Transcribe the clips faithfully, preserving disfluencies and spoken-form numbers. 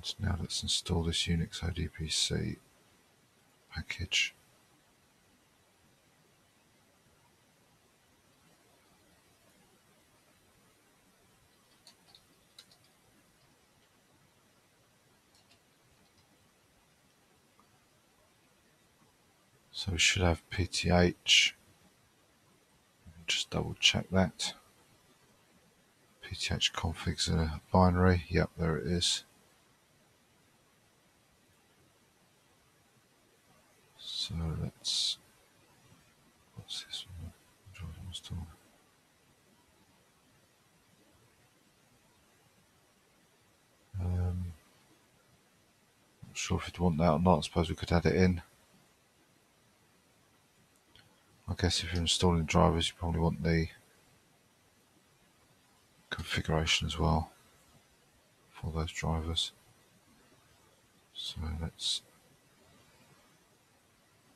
And now let's install this Unix I D P C package. So we should have P T H, just double check that. P T H configs in a binary, yep, there it is. So let's, what's this one? Um, not sure if you'd want that or not, I suppose we could add it in. I guess if you're installing drivers, you probably want the configuration as well for those drivers. So let's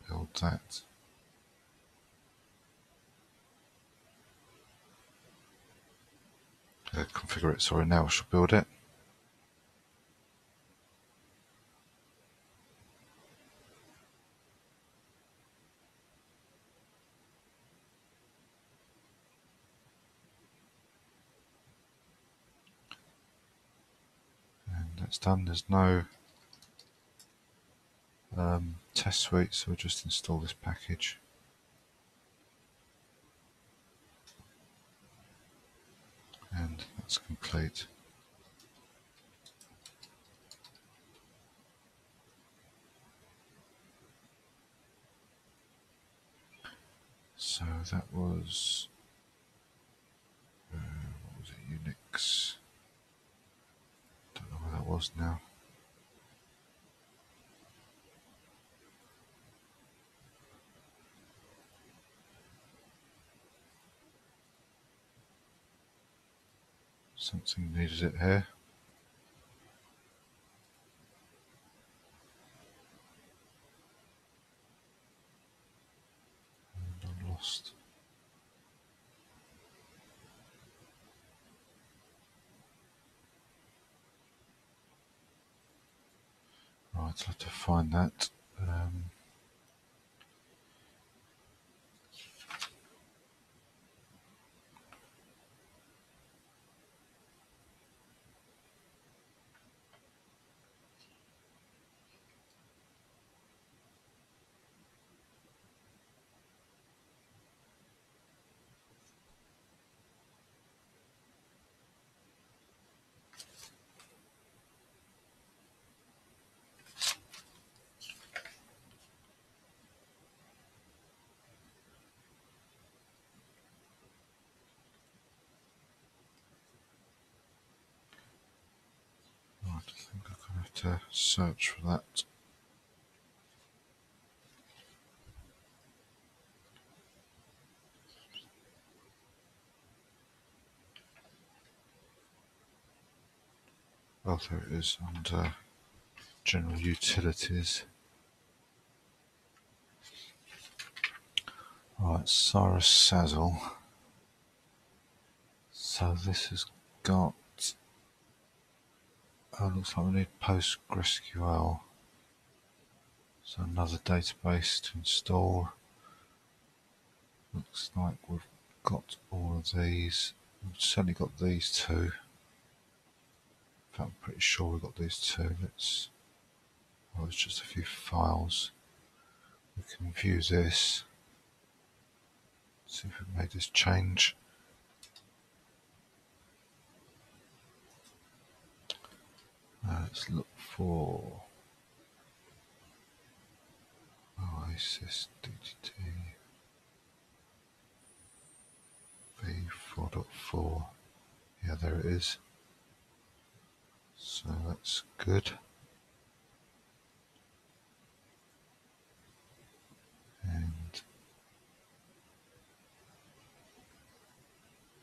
build that. Uh, configure it, sorry, now I should build it. It's done, there's no um, test suite, so we'll just install this package. And that's complete. So that was, uh, what was it, Unix? That was now. Something needed it here. And I'm lost. Right, I'll have to find that. Um, to search for that. Oh, there it is, under general utilities. Alright, Cyrus S A S L. So this has got, oh, looks like we need PostgreSQL, so another database to install. Looks like we've got all of these. We've certainly got these two. In fact, I'm pretty sure we've got these two. Let's, oh, it's just a few files. We can view this. Let's see if we've made this change. Uh, let's look for Oasis D T T V four point four. Yeah, there it is. So that's good. And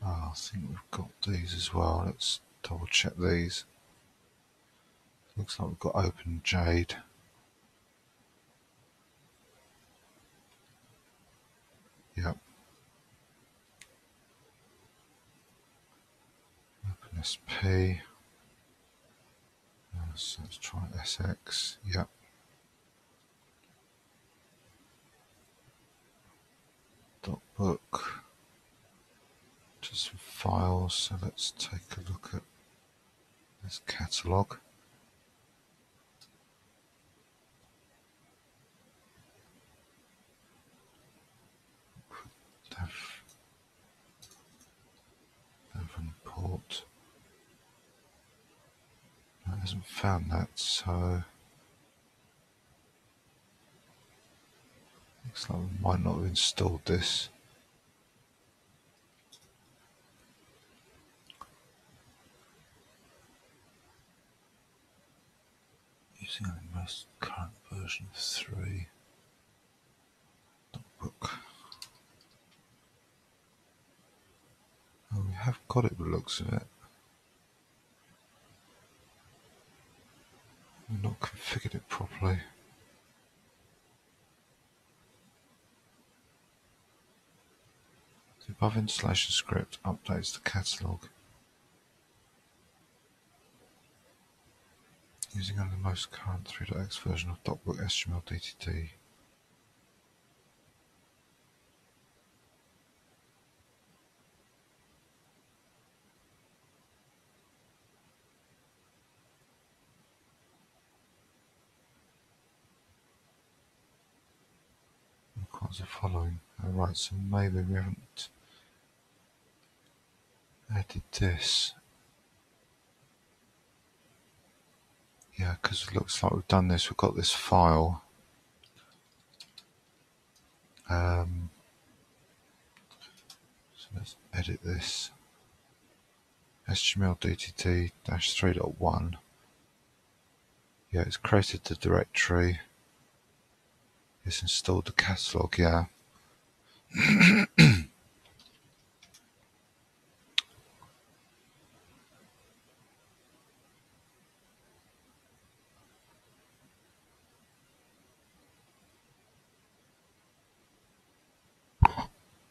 oh, I think we've got these as well. Let's double check these. Looks like we've got Open Jade. Yep. Open S P. Uh, So let's try S X. Yep. Dot book. Just some files. So let's take a look at this catalog. Dev, dev import. No, it hasn't found that, so looks like we might not have installed this. Using the most current version of three. Book. Oh, we have got it by the looks of it. We've not configured it properly. The above installation script updates the catalogue. Using only the most current three dot x version of DocBook H T M L D T D. The following. All right, so maybe we haven't added this. Yeah, because it looks like we've done this. We've got this file. Um, so let's edit this. H T M L D T T three dot one. Yeah, it's created the directory. It's installed the catalog, yeah.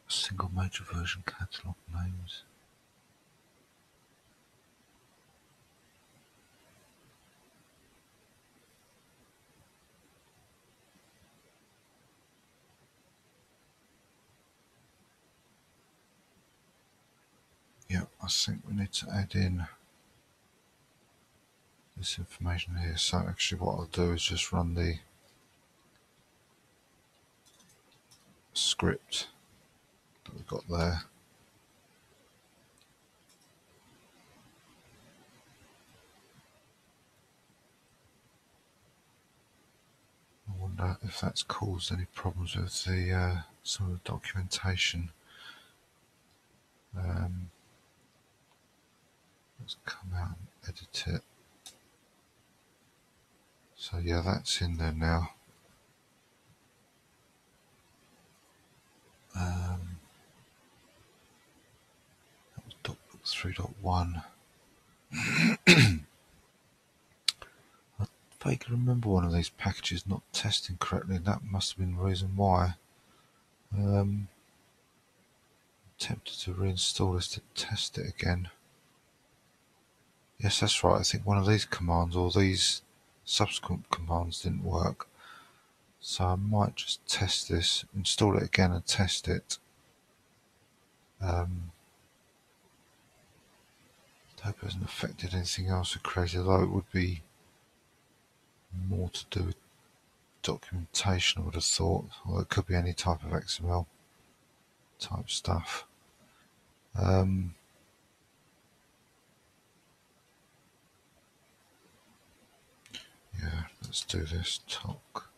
Single major version catalog names. Yeah, I think we need to add in this information here. So actually what I'll do is just run the script that we've got there. I wonder if that's caused any problems with the uh, some of the documentation. Um, Let's come out and edit it. So yeah, that's in there now. Um, that was DocBook three dot one. I vaguely remember one of these packages not testing correctly. That must have been the reason why. Um, I'm tempted to reinstall this to test it again. Yes, that's right. I think one of these commands or these subsequent commands didn't work. So I might just test this, install it again and test it. Um, I hope it hasn't affected anything else I created, although it would be more to do with documentation, I would have thought. Although it could be any type of X M L type stuff. Um, Yeah, let's do this. Talk.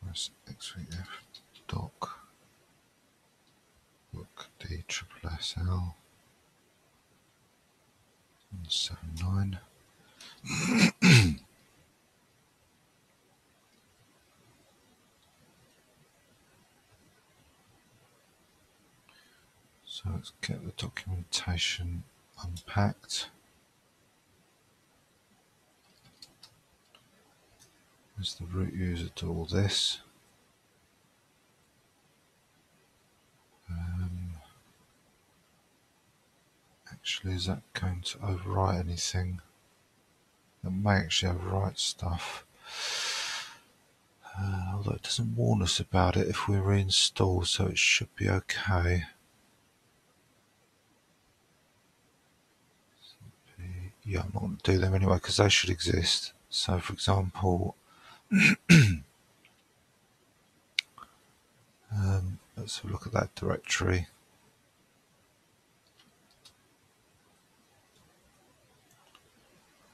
Where's X V F doc? Book D S S S L one seven nine. So let's get the documentation unpacked. Is the root user to all this? Um, actually, is that going to overwrite anything? and may actually have right stuff. Uh, although it doesn't warn us about it if we reinstall, so it should be okay. Yeah, I'm not going to do them anyway because they should exist. So, for example, um, let's have a look at that directory.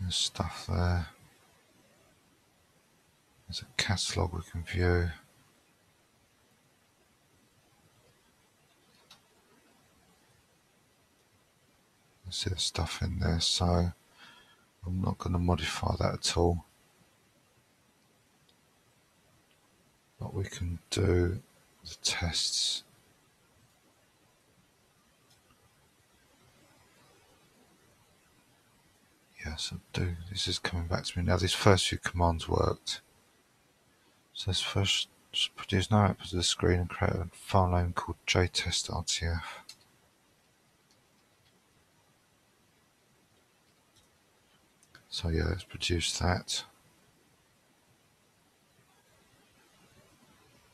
There's stuff there. There's a catalogue we can view. You can see the stuff in there, so I'm not going to modify that at all. But we can do the tests. Yes, I do. This is coming back to me now. These first few commands worked. So let's first produce no output to the screen and create a file name called jtest.rtf. So yeah, let's produce that.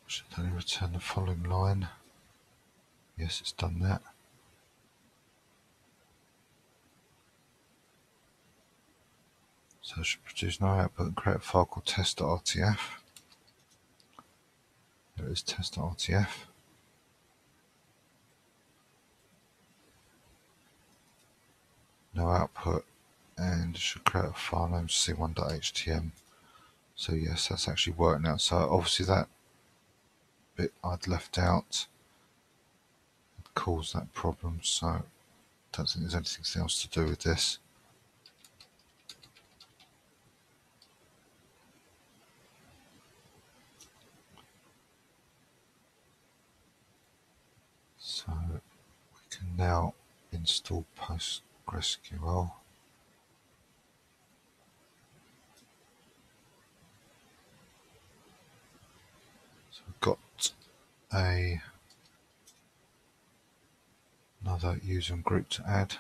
Should only return the following line. Yes, it's done that. So I should produce no output and create a file called test.rtf. There it is, test.rtf. No output, and it should create a file name c one dot h t m. So yes, that's actually working out. So obviously that bit I'd left out had caused that problem, so I don't think there's anything else to do with this. So we can now install PostgreSQL. So we've got a, another user and group to add.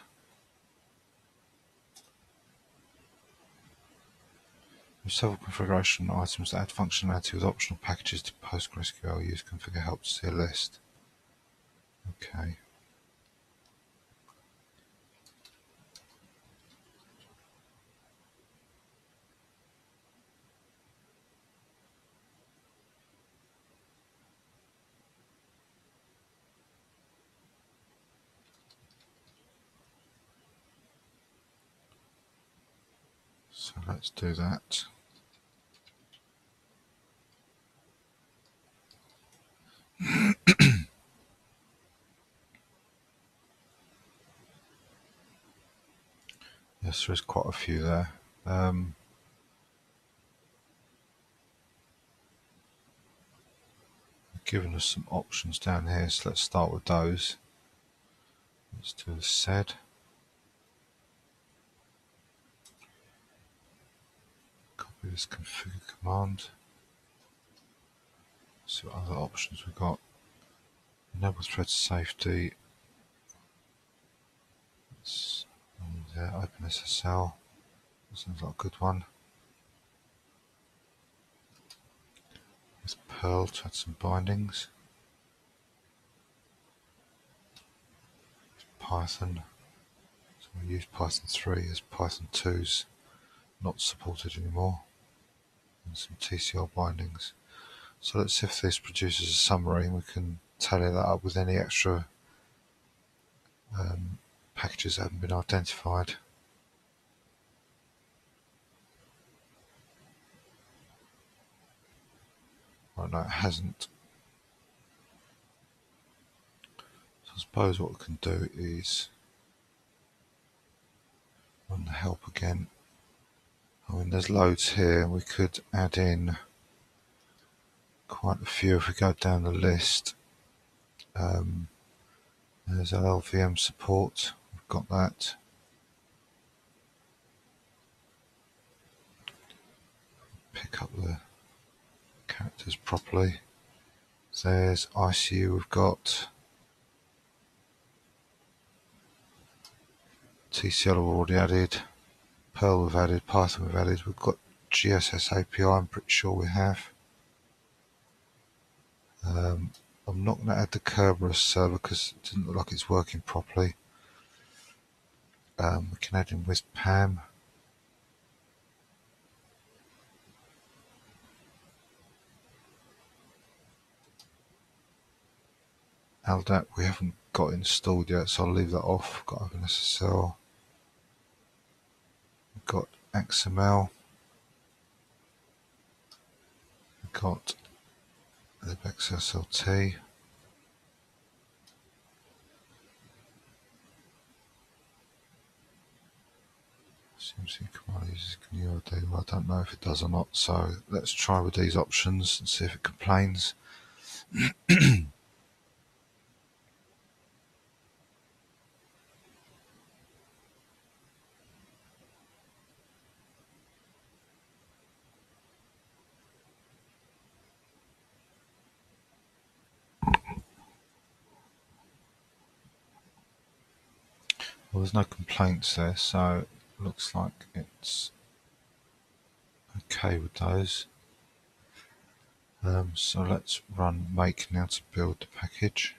There's several configuration items that add functionality with optional packages to PostgreSQL. Use configure help to see a list. Okay. So let's do that. Yes, there's quite a few there. Um, they've given us some options down here, so let's start with those. Let's do the sed. Copy this configure command. See what other options we've got. Enable thread safety. Let's Yeah, OpenSSL, that sounds like a good one. With Perl to add some bindings. With Python, so we use Python three as Python two's not supported anymore. And some T C L bindings. So let's see if this produces a summary and we can tally that up with any extra um, packages that haven't been identified. Well, no, it hasn't. So I suppose what we can do is run the help again. I mean, there's loads here. We could add in quite a few if we go down the list. Um, there's L L V M support. Got that. Pick up the characters properly. There's I C U we've got. T C L already added. Perl we've added, Python we've added, we've got G S S A P I, I'm pretty sure we have. Um, I'm not going to add the Kerberos server because it doesn't look like it's working properly. Um, we can add in with P A M. L D A P we haven't got installed yet, so I'll leave that off. Got open S S L. We've got X M L. We've got libxslt. C M C command uses G N U I D. Well, I don't know if it does or not, so let's try with these options and see if it complains. Well, there's no complaints there, so it looks like it's okay with those. Um, so let's run make now to build the package.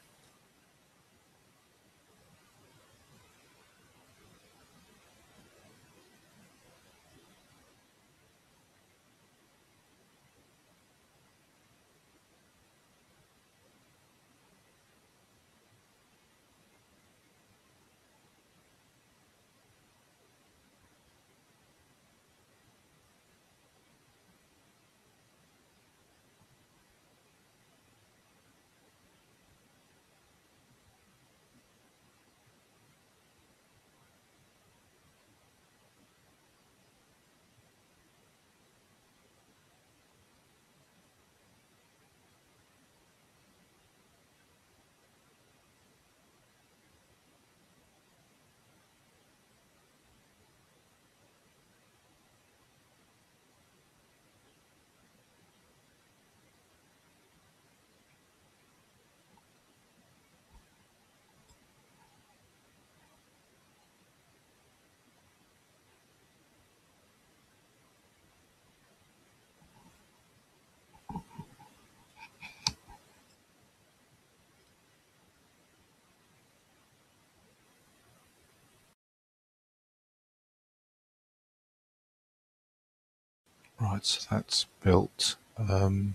Right, so that's built. Um,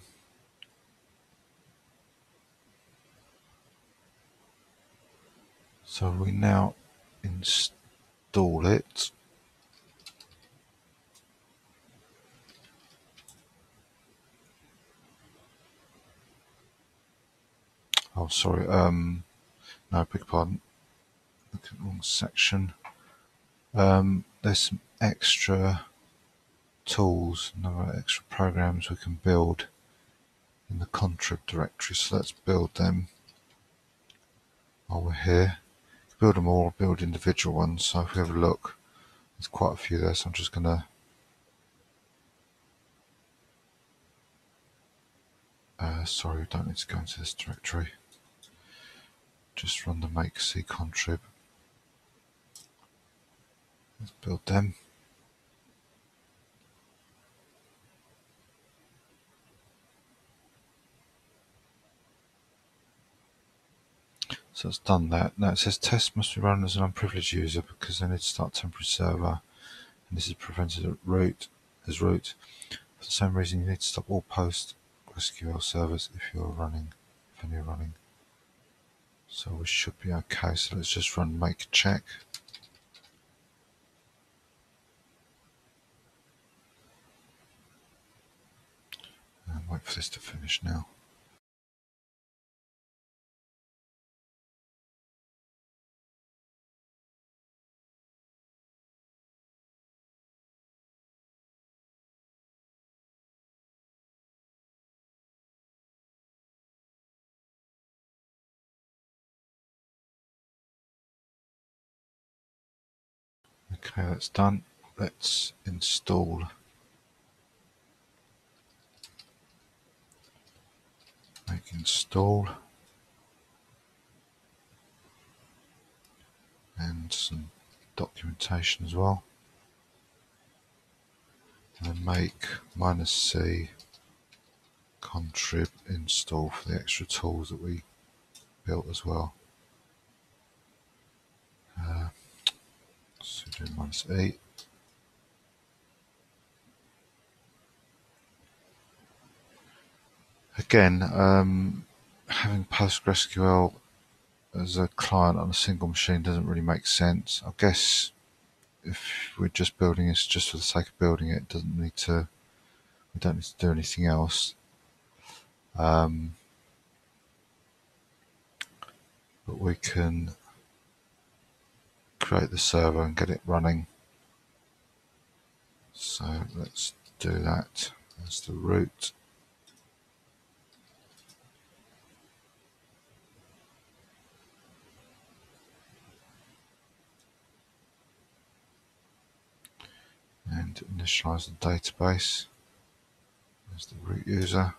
so we now install it. Oh, sorry. Um, no, beg pardon. Look at the wrong section. Um, there's some extra tools, number of extra programs we can build in the contrib directory, so let's build them while we're here. Build them all, build individual ones. So if we have a look, there's quite a few there, so I'm just going to uh, sorry, we don't need to go into this directory, just run the make c contrib. Let's build them. So it's done that. Now it says test must be run as an unprivileged user because they need to start temporary server, and this is prevented at root as root. For the same reason, you need to stop all PostgreSQL servers if you're running, if any are running. So we should be okay. So let's just run make check. And wait for this to finish now. Okay, that's done. Let's install make install and some documentation as well. and then make minus C contrib install for the extra tools that we built as well. Uh, so do minus eight. Again, um, having PostgreSQL as a client on a single machine doesn't really make sense. I guess if we're just building it just for the sake of building it, it doesn't need to, we don't need to do anything else. Um, but we can create the server and get it running. So let's do that. That's the root. And initialize the database as the root user.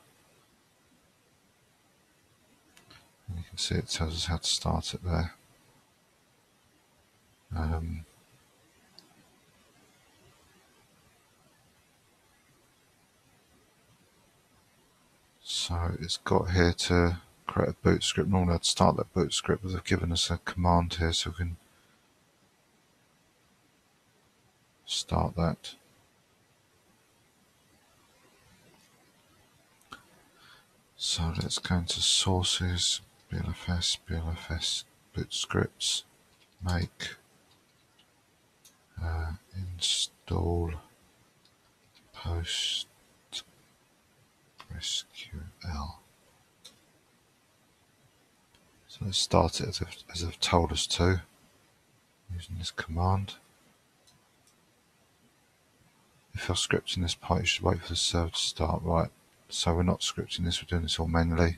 And you can see it tells us how to start it there. Um, so it's got here to create a boot script. Normally I'd start that boot script, but they've given us a command here so we can start that. So let's go into sources, B L F S, B L F S, boot scripts, make, uh, install PostgreSQL. So let's start it as I've, as I've told us to, using this command. If you're scripting this part, you should wait for the server to start, right? So we're not scripting this, we're doing this all manually.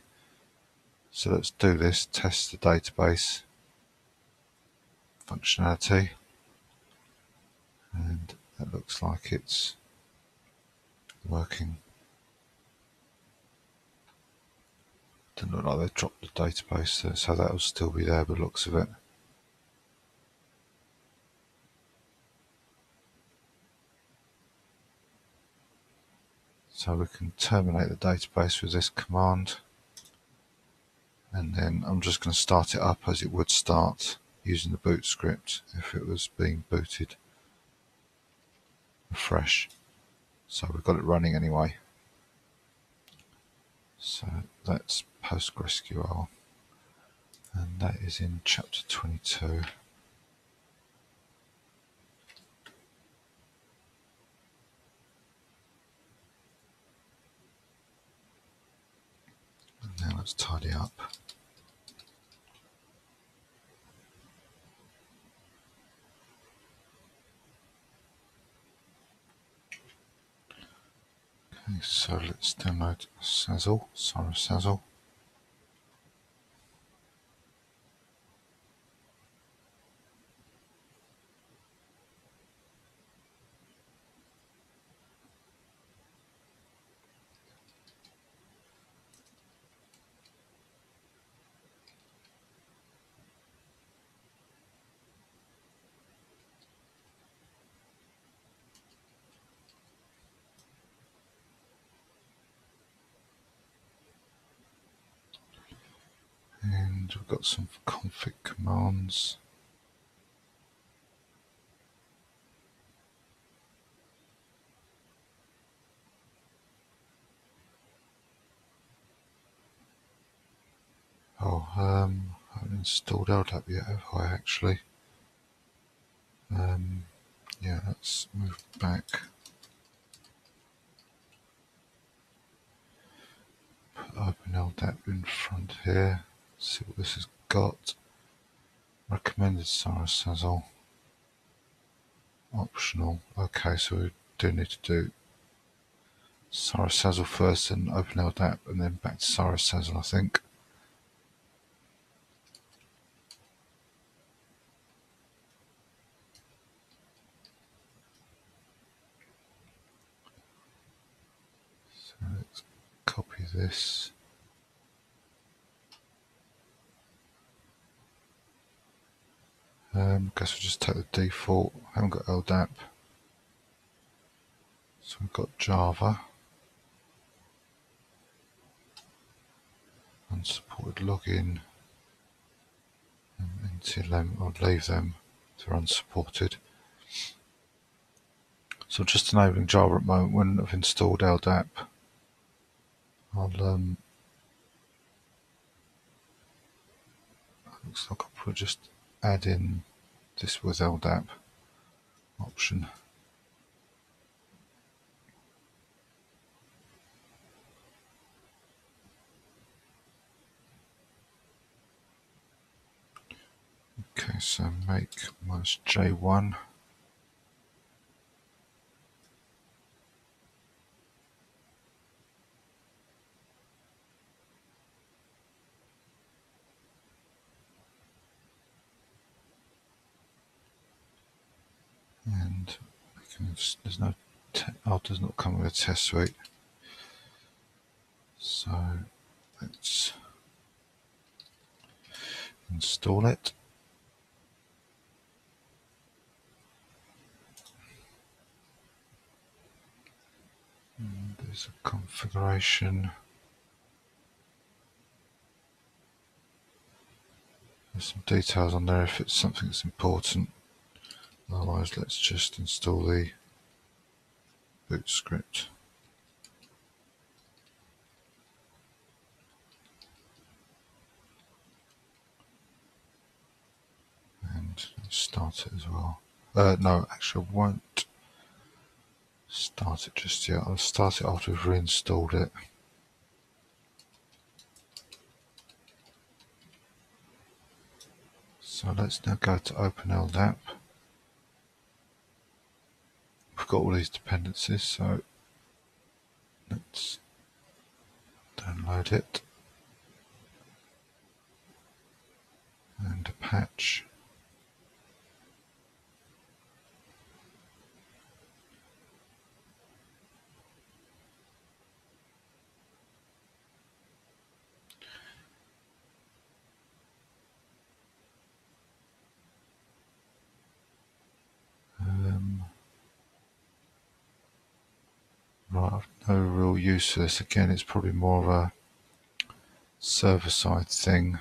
So let's do this, test the database functionality. And that looks like it's working. Doesn't look like they dropped the database there, so that'll still be there by the looks of it. So we can terminate the database with this command, and then I'm just going to start it up as it would start using the boot script if it was being booted fresh. So we've got it running anyway. So that's PostgreSQL, and that is in chapter twenty-two. Now let's tidy up. Okay, so let's download S A S L, Cyrus S A S L. We've got some config commands. Oh, um, I haven't installed L D A P yet, have I, actually? Um, yeah, let's move back. Put OpenLDAP in front here. See what this has got. Recommended Cyrus S A S L. Optional. Okay, so we do need to do Cyrus S A S L first and OpenLDAP, and then back to Cyrus S A S L, I think. So let's copy this. I um, guess we'll just take the default. I haven't got L D A P. So we've got Java and unsupported login, and until them, I'll leave them if they're unsupported. So just enabling Java at the moment. When I've installed L D A P, I'll um, looks like I'll put just add in this with L D A P option. Okay, so make minus J one. And there's no, oh, does not come with a test suite. So let's install it. And there's a configuration. There's some details on there if it's something that's important. Otherwise, let's just install the boot script. And start it as well. Uh, no, actually I won't start it just yet. I'll start it after we've reinstalled it. So let's now go to OpenLDAP. We've got all these dependencies, so let's download it and a patch. I've no real use for this. Again, it's probably more of a server-side thing.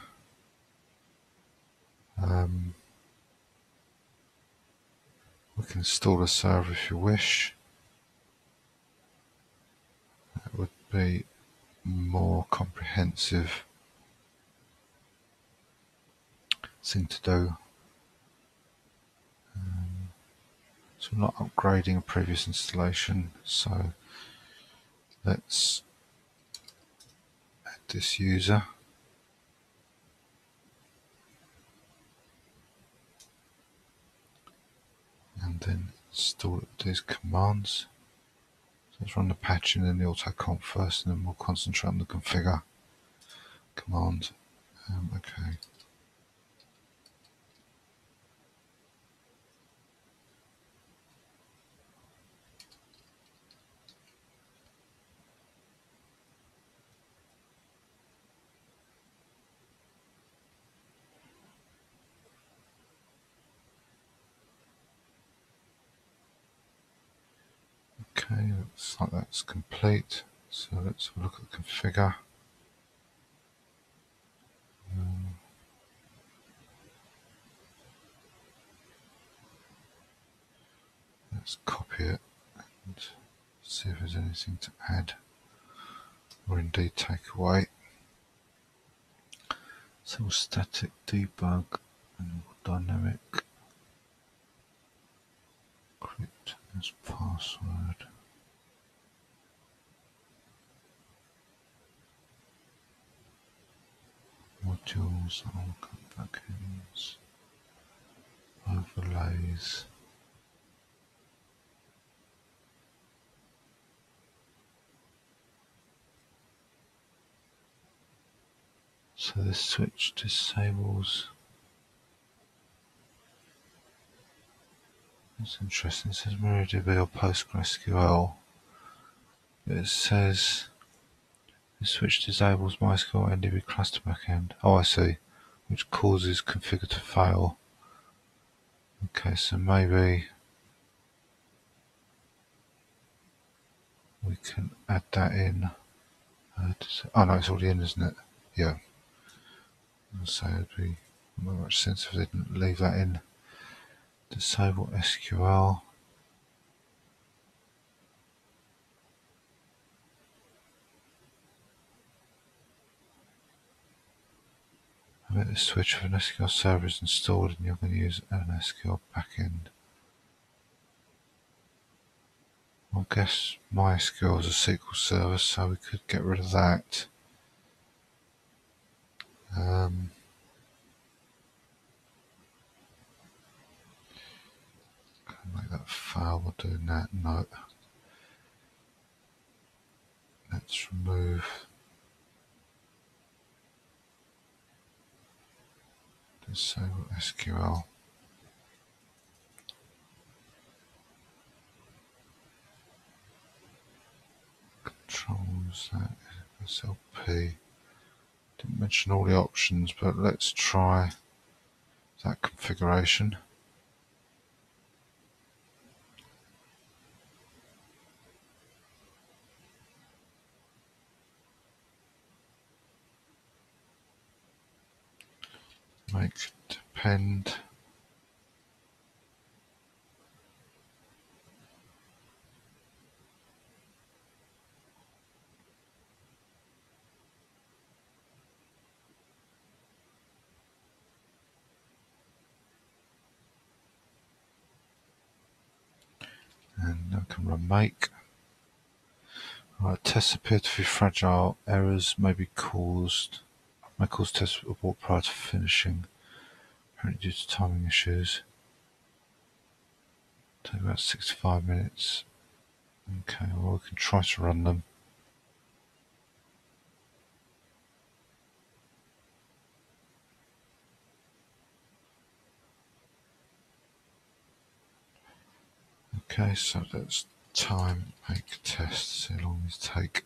Um, we can install a server if you wish. That would be more comprehensive thing to do. Um, so I'm not upgrading a previous installation, so let's add this user. And then install it with these commands. So let's run the patch and then the autoconf first, and then we'll concentrate on the configure command. Um, okay. Okay, looks like that's complete. So let's have a look at the configure. Um, let's copy it and see if there's anything to add or indeed take away. So we'll static debug and we'll dynamic encrypt as password. Modules, I'll come back in, overlays. So this switch disables. It's interesting, it says MariaDB or PostgreSQL. It says this switch disables MySQL N D B cluster backend. Oh, I see. Which causes configure to fail. Okay, so maybe can add that in. Uh, oh no, it's already in, isn't it? Yeah. So it would be not much sense if they didn't leave that in. Disable S Q L. I meant to switch if an S Q L server is installed and you're going to use an S Q L backend. I guess MySQL is a S Q L server, so we could get rid of that. Um, make that fail by doing that. No. Let's remove disable S Q L. Controls that S L P. Didn't mention all the options, but let's try that configuration. Make depend. And I can run make. Right, tests appear to be fragile. Errors may be caused. May cause tests abort prior to finishing, apparently due to timing issues. Take about sixty-five minutes. Okay, well we can try to run them. Okay, so that's time, make tests, see how long these take.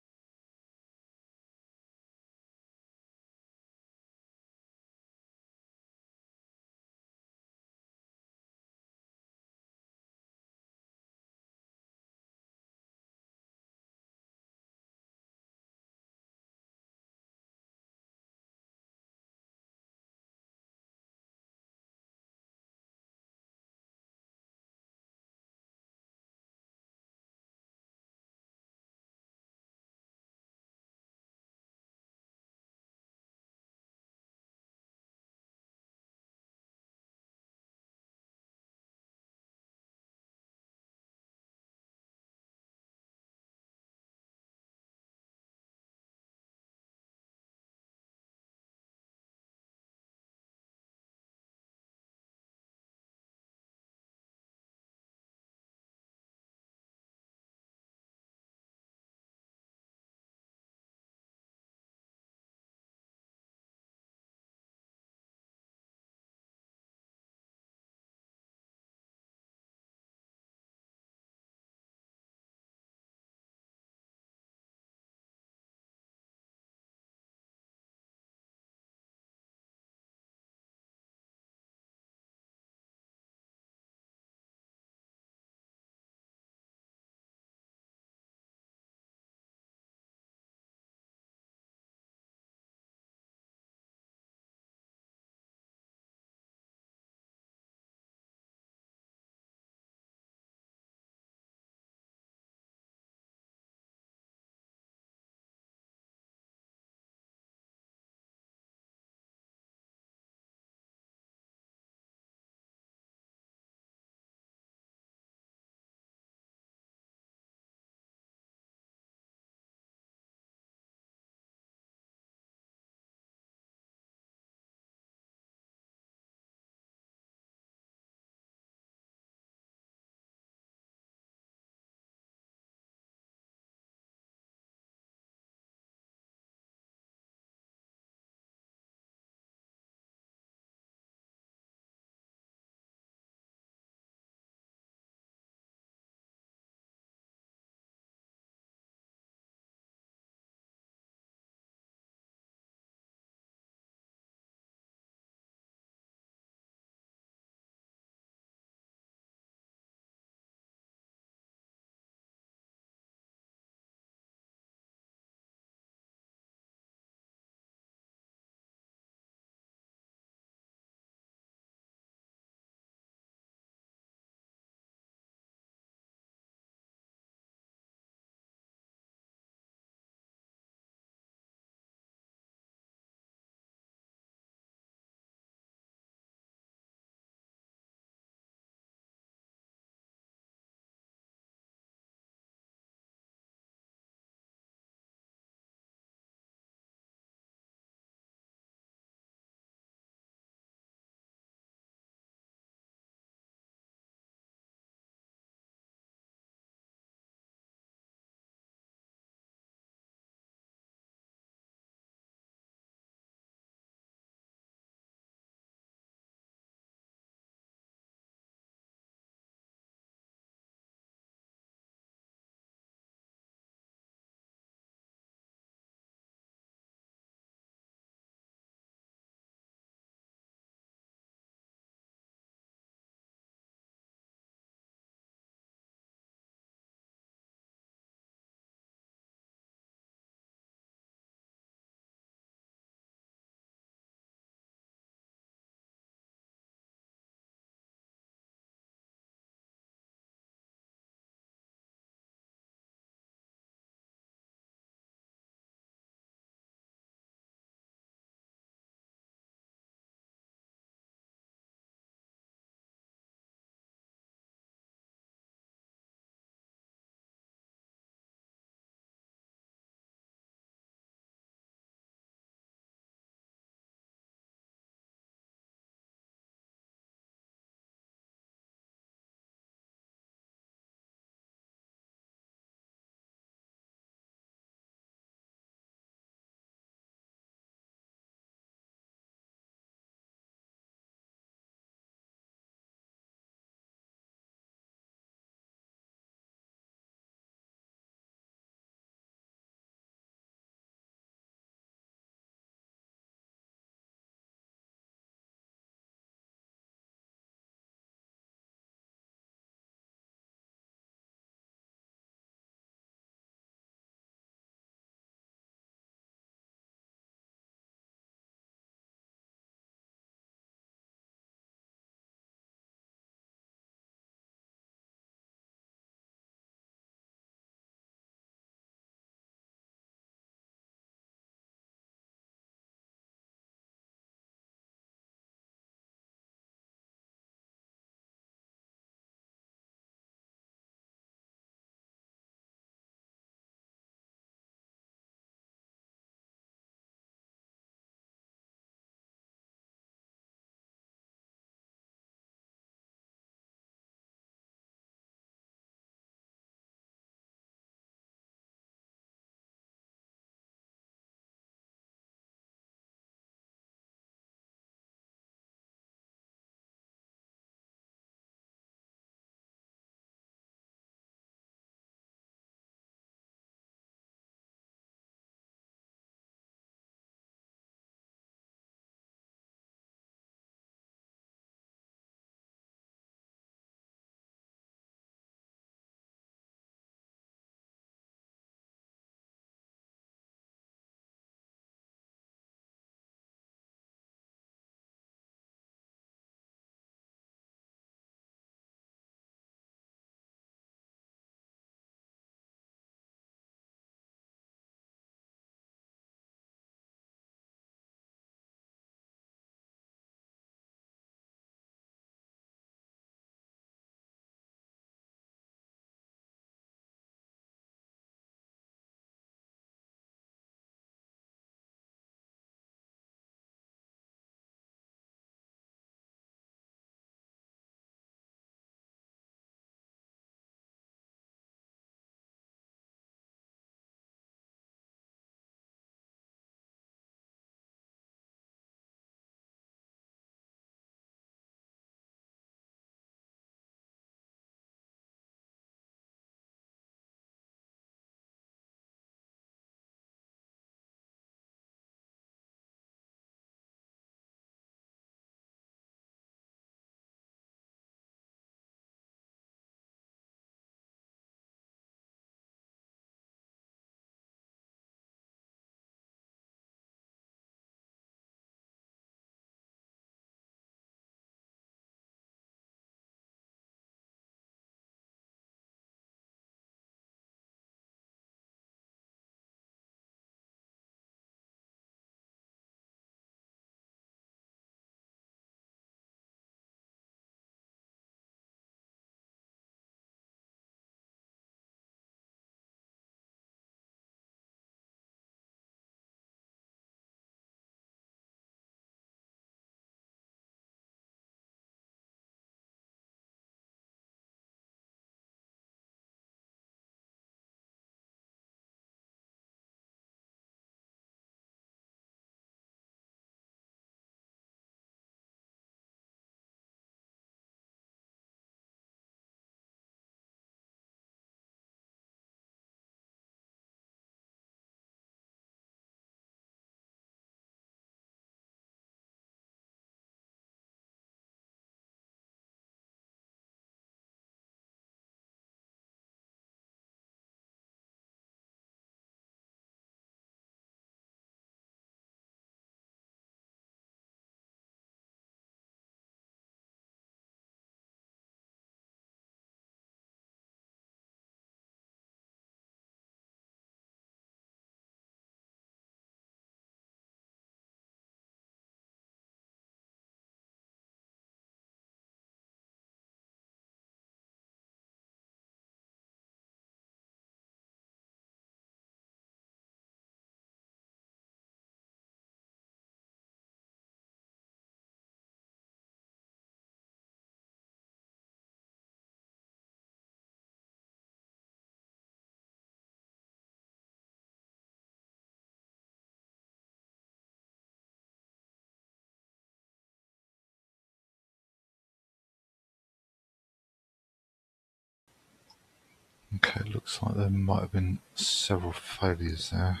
looks like there might have been several failures there.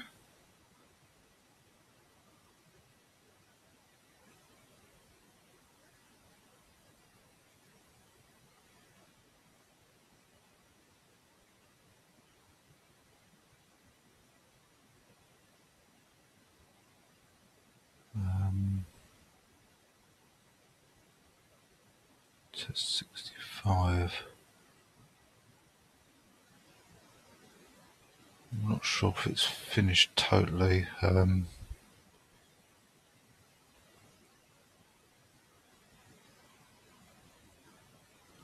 Test sixty-five. I'm not sure if it's finished totally. Um,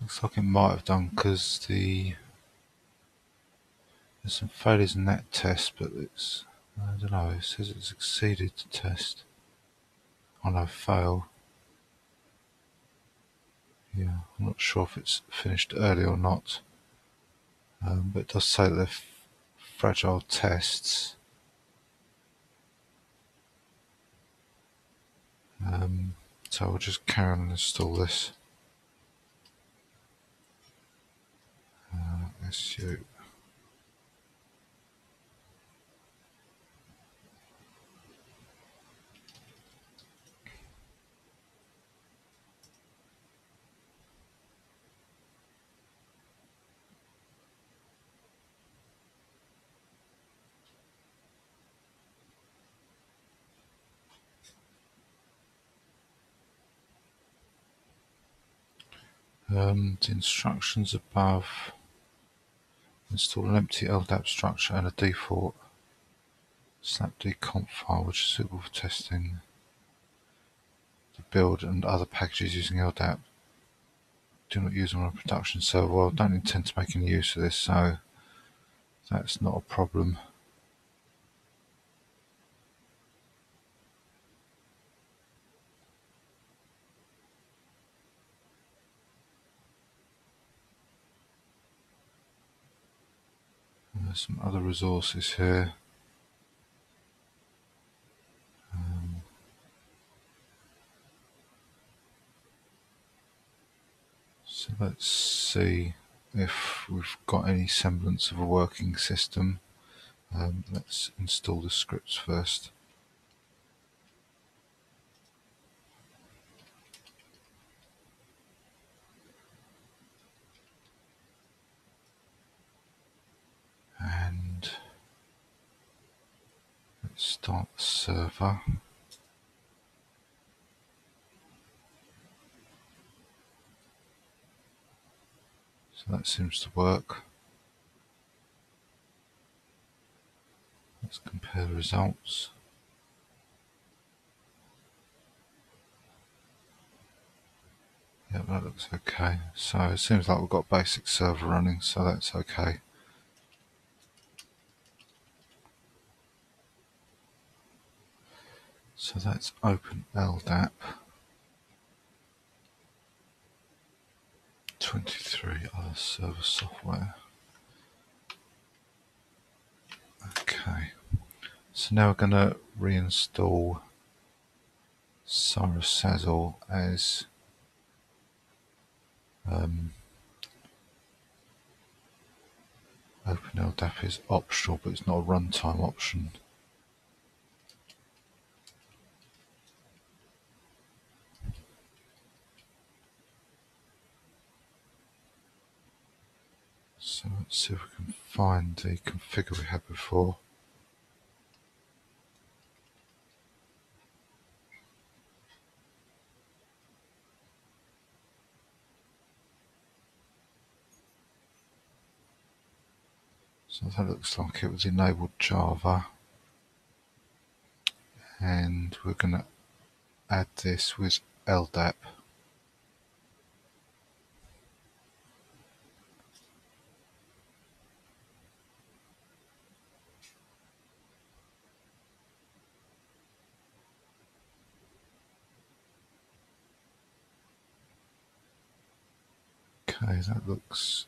looks like it might have done because the there's some failures in that test, but it's I don't know. It says it's exceeded the test. Oh no, fail. Yeah, I'm not sure if it's finished early or not, um, but it does say that they're f fragile tests. Um, so we'll just carry on and install this. Uh, su Um, the instructions above install an empty L D A P structure and a default snap dconf file which is suitable for testing the build and other packages using L D A P. Do not use them on a production server. Well, I don't intend to make any use of this, so that's not a problem. Some other resources here. Um, so let's see if we've got any semblance of a working system. Um, let's install the scripts first. And let's start the server. So that seems to work. Let's compare the results. Yeah, that looks okay. So it seems like we've got basic server running, so that's okay. So that's OpenLDAP twenty-three other server software. Okay, so now we're going to reinstall Cyrus S A S L as um, OpenLDAP is optional, but it's not a runtime option. So let's see if we can find the configure we had before. So that looks like it was enabled Java. And we're going to add this with L D A P. Okay, that looks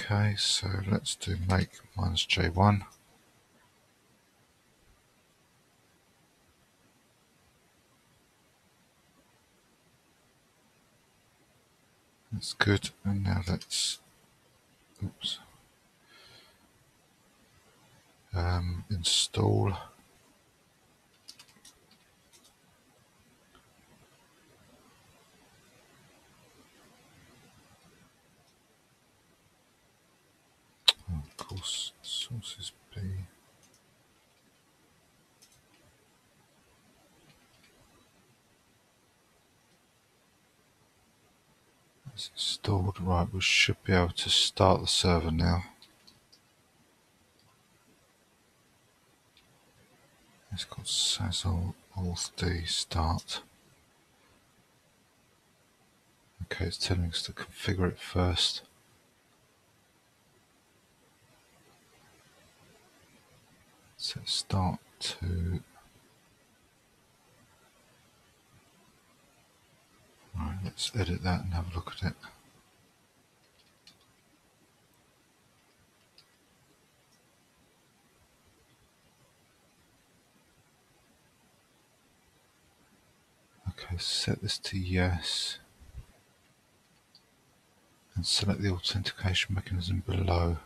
okay, so let's do make minus J one. That's good. And now let's, oops, um, install of course sources B. It's installed, right, we should be able to start the server now. It's called S A S L authd start. Okay, it's telling us to configure it first. Set start to, right, let's edit that and have a look at it. Okay, set this to yes and select the authentication mechanism below.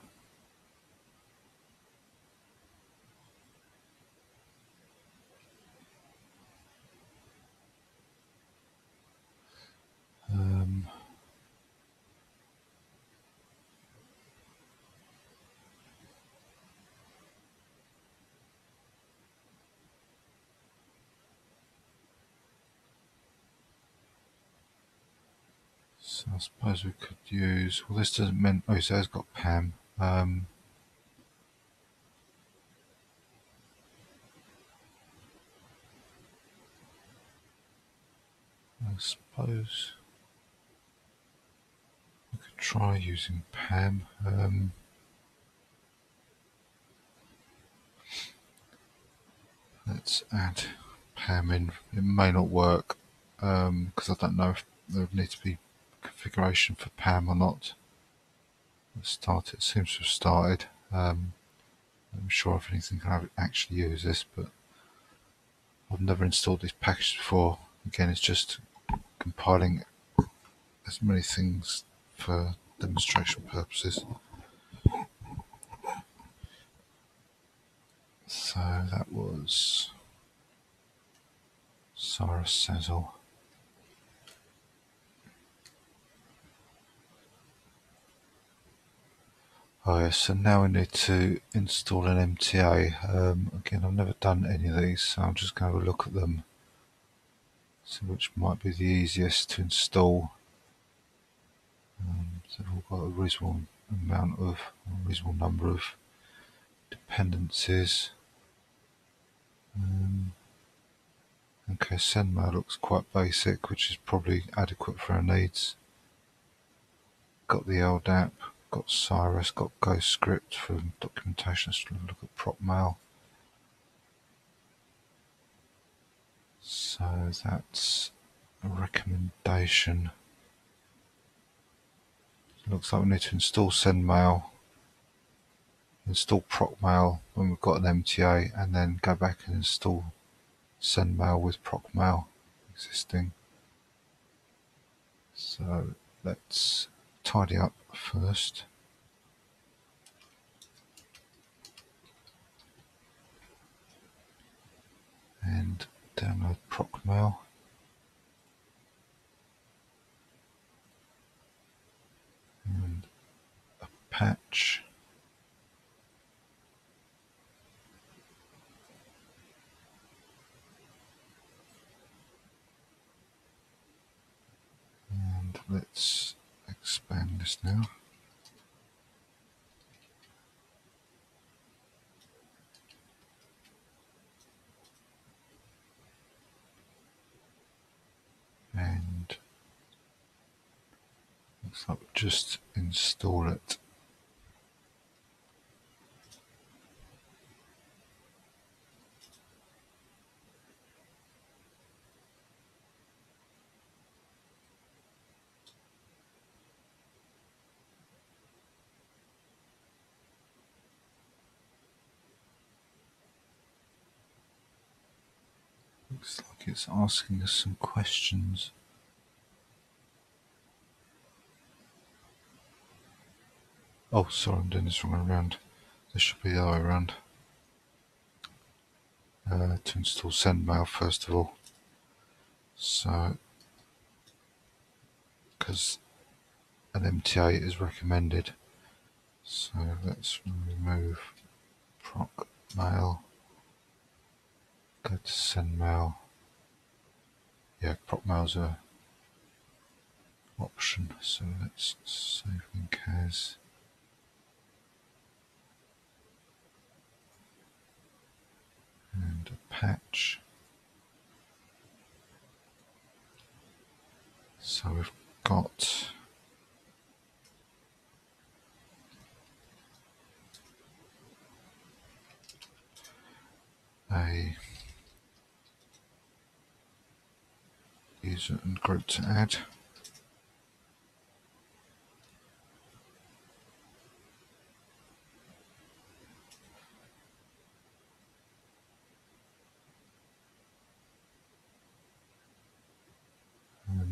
Um, so I suppose we could use, well, this doesn't mean, oh, so it's got P A M. Um, I suppose we could try using P A M. Um, let's add P A M in. It may not work because um, I don't know if there would need to be configuration for P A M or not. Let's start it. It seems to have started. Um, I'm sure if anything can actually use this, but I've never installed these packages before. Again, it's just compiling as many things for demonstration purposes. So that was Cyrus S A S L. Oh yeah, so now we need to install an M T A. Um, again, I've never done any of these, so I'm just going to have a look at them. See which might be the easiest to install. Um, so we've all got a reasonable amount of, a reasonable number of dependencies. Um, okay, Sendmail looks quite basic, which is probably adequate for our needs. Got the L D A P. Got Cyrus, got GoScript for documentation. Let's look at Procmail. So that's a recommendation. It looks like we need to install Sendmail, install Procmail when we've got an M T A, and then go back and install Sendmail with Procmail existing. So let's tidy up first. And download Procmail. And a patch. And let's expand this now. And looks like we'll just install it. Looks like it's asking us some questions. Oh, sorry, I'm doing this wrong around. This should be the other way around. Uh, to install Sendmail first of all. So, because an M T A is recommended. So let's remove Procmail. Go to Sendmail. Yeah, Procmail's a option, so let's save link as. And a patch. So we've got a user and group to add.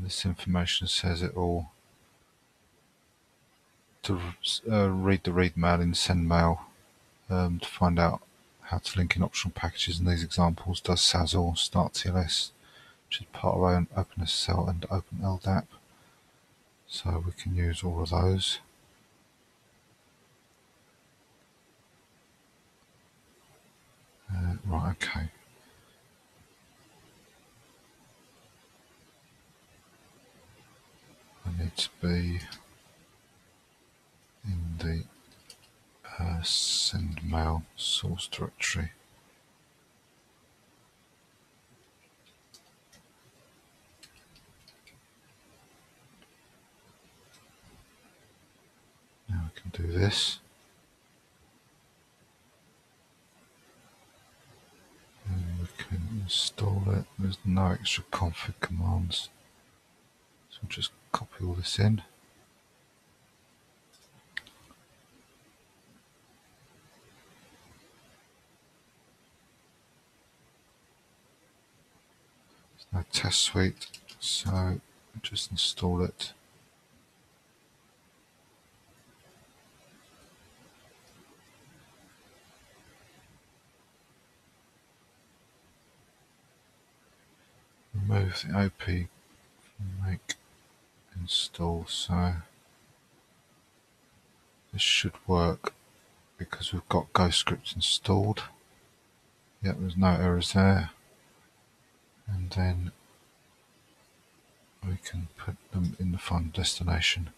This information says it all. To uh, read the read mail in Sendmail um, to find out how to link in optional packages in these examples, does S A S L, start T L S, which is part of OpenSSL and OpenLDAP. So we can use all of those. Uh, right, okay. Need to be in the uh, Sendmail source directory. Now I can do this. And we can install it. There's no extra config commands. So I'll just copy all this in. There's no test suite, so I'll just install it. Remove the O P from make install, so this should work because we've got GoScript installed. Yep, there's no errors there. And then we can put them in the final destination.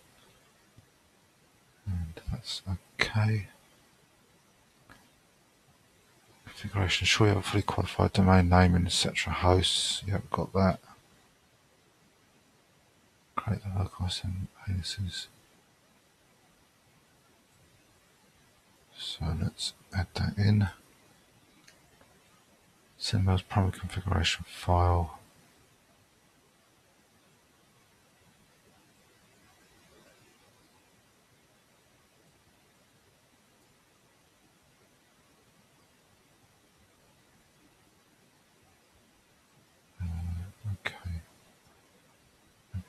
And that's okay. Configuration, sure you have a fully qualified domain name and et cetera hosts. Yep, got that. Create the local aliases. So let's add that in. Sendmail's primary configuration file.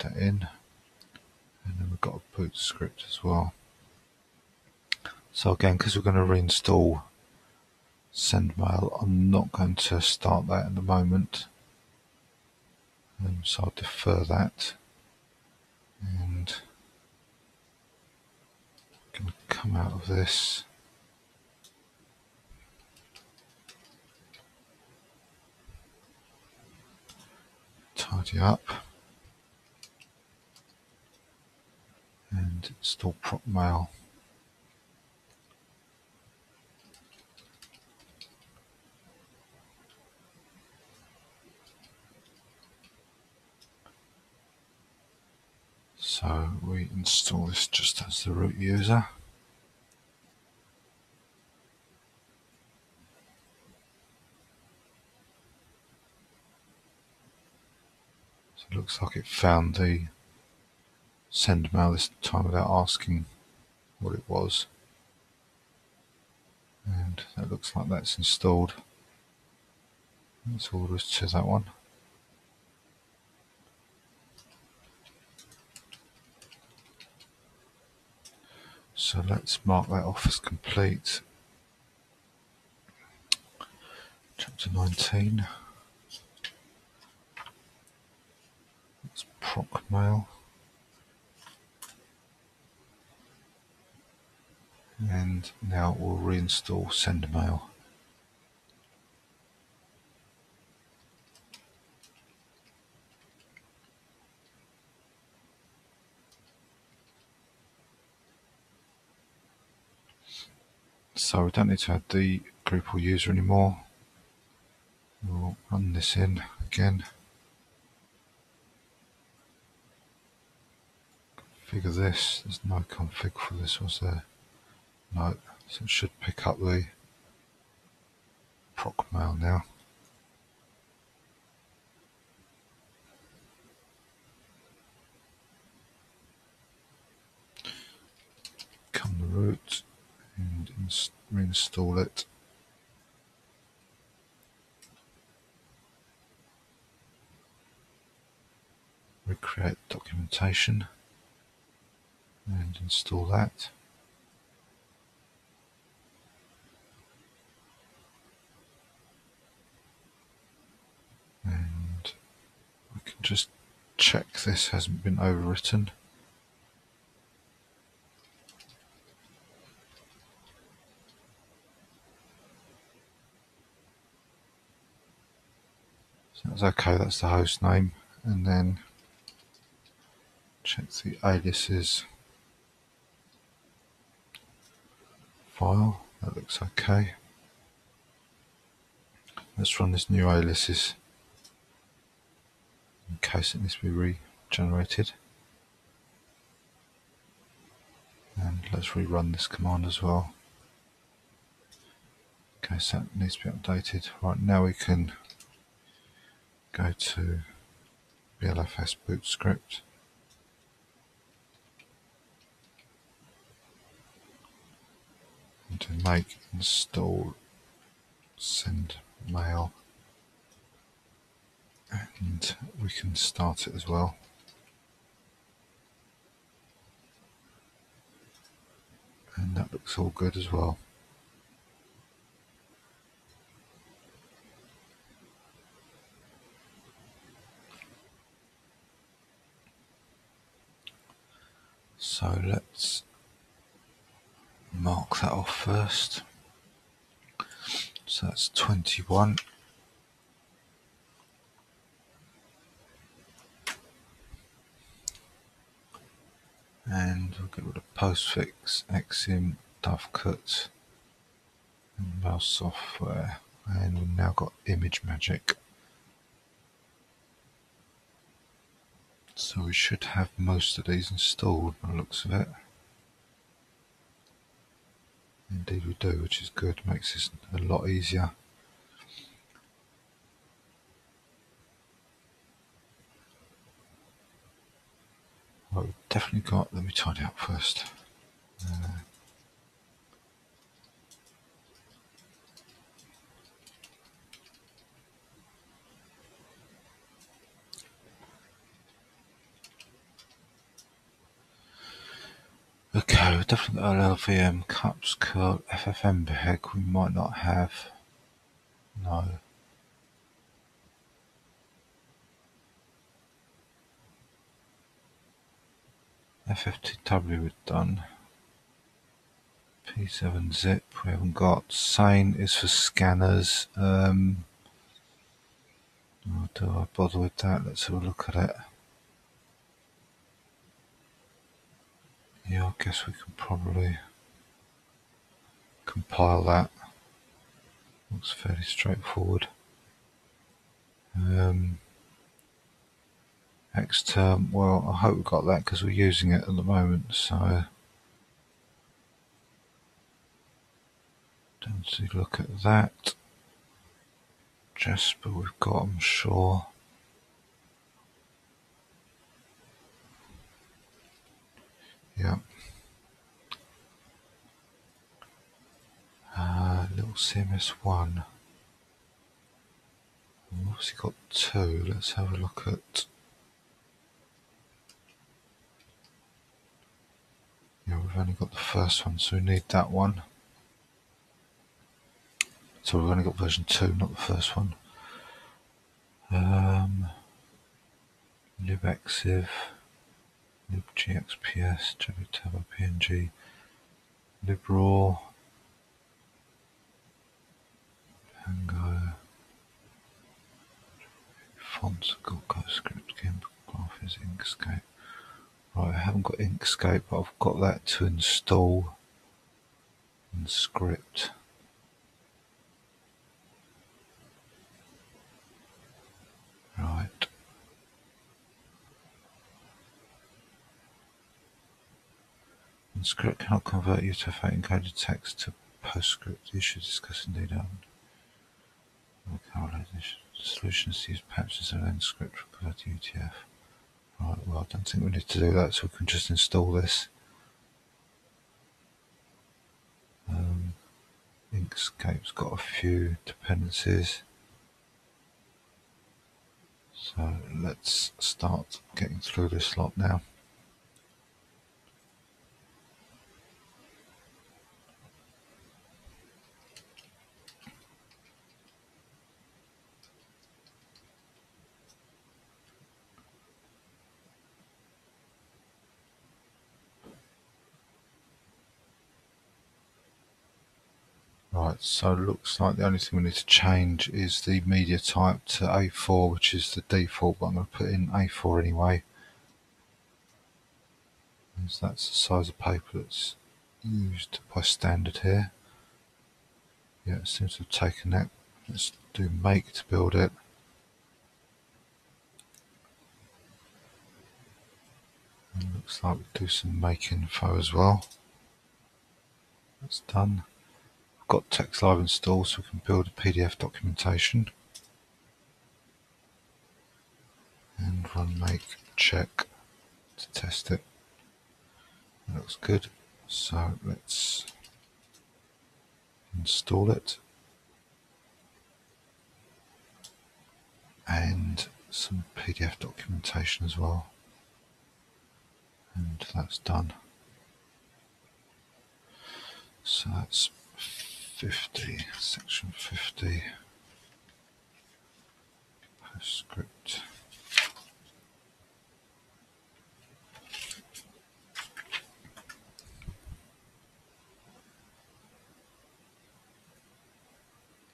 That in, and then we've got a boot script as well. So again, because we're going to reinstall Sendmail, I'm not going to start that at the moment, um, so I'll defer that, and I'm going to come out of this. Tidy up. And install Procmail. So we install this just as the root user. So it looks like it found the Sendmail this time without asking what it was, and that looks like that's installed. That's all there is to that one. So let's mark that off as complete. Chapter nineteen. That's Procmail. And now we'll reinstall Sendmail. So we don't need to add the group or user anymore. We'll run this in again. Configure this. There's no config for this, was there? No, so it should pick up the Procmail now. Come the root and reinstall it. Recreate documentation and install that. And we can just check this hasn't been overwritten. So that's okay, that's the host name, and then check the aliases file. That looks okay. Let's run this new aliases in case it needs to be regenerated. And let's rerun this command as well in case that needs to be updated. Right, now we can go to B L F S boot script. And to make install Sendmail. And we can start it as well. And that looks all good as well. So let's mark that off first. So that's twenty-one. And we'll get rid of postfix, X I M, dovecut, and mouse software. And we've now got image magic. So we should have most of these installed by the looks of it. Indeed we do, which is good, makes this a lot easier. Well, we've definitely got, let me tidy up first. Uh, Okay, we've definitely got L L V M, CUPS, curl, ffmpeg, we might not have, no. F F T W we've done. P seven zip we haven't got. SANE is for scanners. Um, oh, do I bother with that? Let's have a look at it. Yeah, I guess we can probably compile that. Looks fairly straightforward. Um, Xterm, well, I hope we got that because we're using it at the moment, so don't need to look at that. Jasper we've got, I'm sure. Yeah. Uh, little C M S one. We've obviously got two. Let's have a look at. Yeah, we've only got the first one, so we need that one. So we've only got version two, not the first one. Um, libexiv, libgxps, jbitab, png, libraw, pango, fonts, Gulco, script, GIMP, graphics, Inkscape. Right, I haven't got Inkscape, but I've got that to install. Enscript. Right. Enscript cannot convert U T F eight encoded text to PostScript. You should discuss indeed on. Solutions to use patches as an Enscript for converting U T F. Right, well, I don't think we need to do that, so we can just install this. Um, Inkscape's got a few dependencies. So let's start getting through this lot now. So it looks like the only thing we need to change is the media type to A four, which is the default, but I'm going to put in A four anyway, because that's the size of paper that's used by standard here. Yeah, it seems to have taken that. Let's do make to build it. It looks like we do some make info as well. That's done. Got text live installed, so we can build a P D F documentation and run make check to test it. That looks good, so let's install it and some P D F documentation as well, and that's done. So that's fifty, section fifty, PostScript.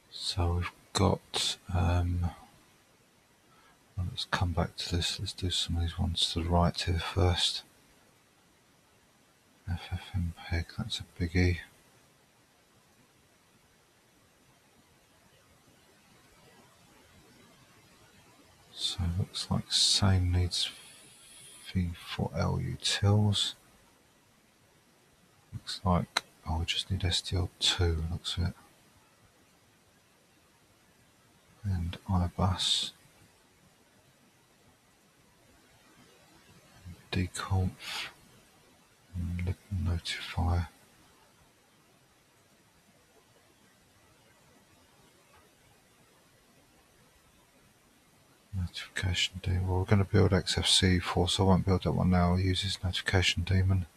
So we've got, um, well, let's come back to this. Let's do some of these ones to the right here first. ffmpeg, that's a biggie. So it looks like SANE needs V four L utils. Looks like, oh, we just need S D L two, looks of it. And iBUS. dconf. And notify. Notification daemon. Well, we're going to build X F C E four, so I won't build that one now. I'll use this notification daemon.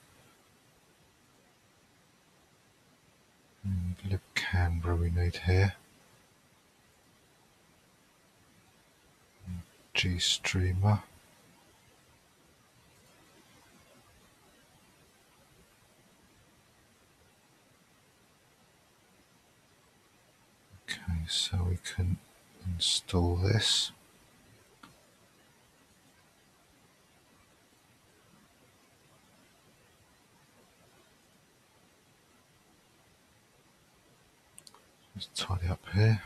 And libcanvra we need here. And GStreamer. Okay, so we can install this. Let's tidy up here.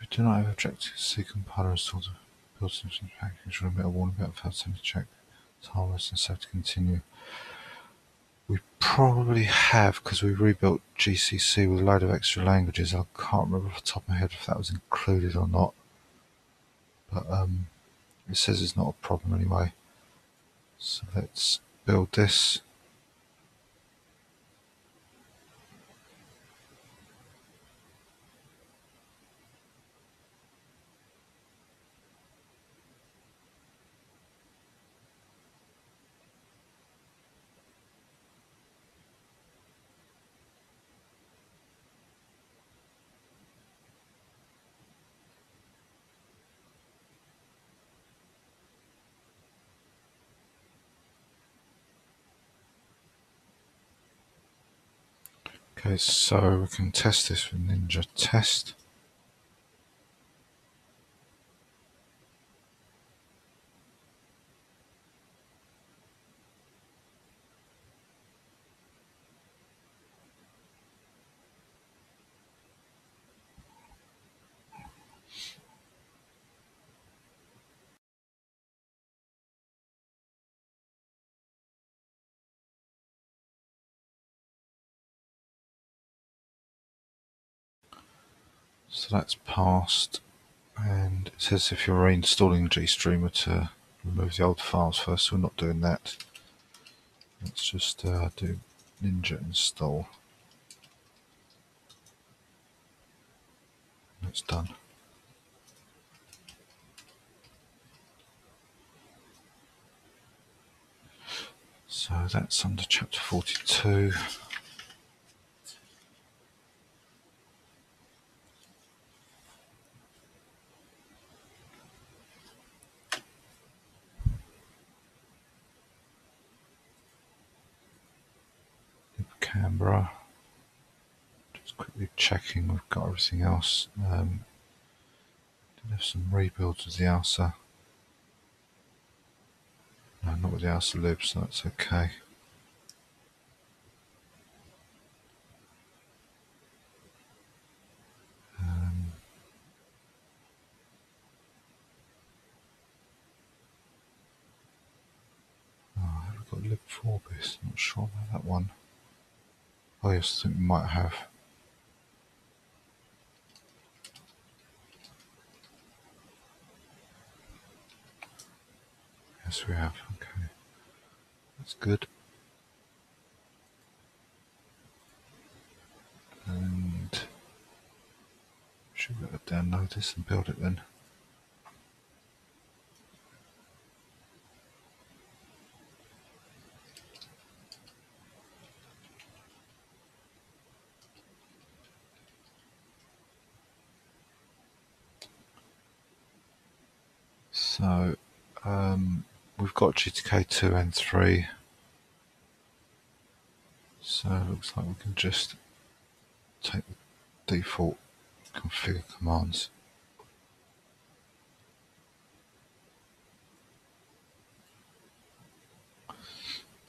If you do not have Objective-C compiler installed, the built-in package will emit a warning about failed to check. It's harmless and safe to continue. We probably have, because we rebuilt G C C with a load of extra languages. I can't remember off the top of my head if that was included or not. But um, It says it's not a problem anyway. So let's build this. Okay, so we can test this with Ninja test. So that's passed, and it says if you're reinstalling GStreamer to remove the old files first, so we're not doing that. Let's just uh, do Ninja install. That's done. So that's under chapter forty-two. Canberra. Just quickly checking we've got everything else. Um, did have some rebuilds with the A S A. No, not with the A S A lib, so that's okay. Um, oh, have we got lib for this? Not sure about that one. Oh, yes, I think we might have. Yes, we have. Okay, that's good. And should we download this and build it then? So um, we've got G T K two and three, so it looks like we can just take the default configure commands.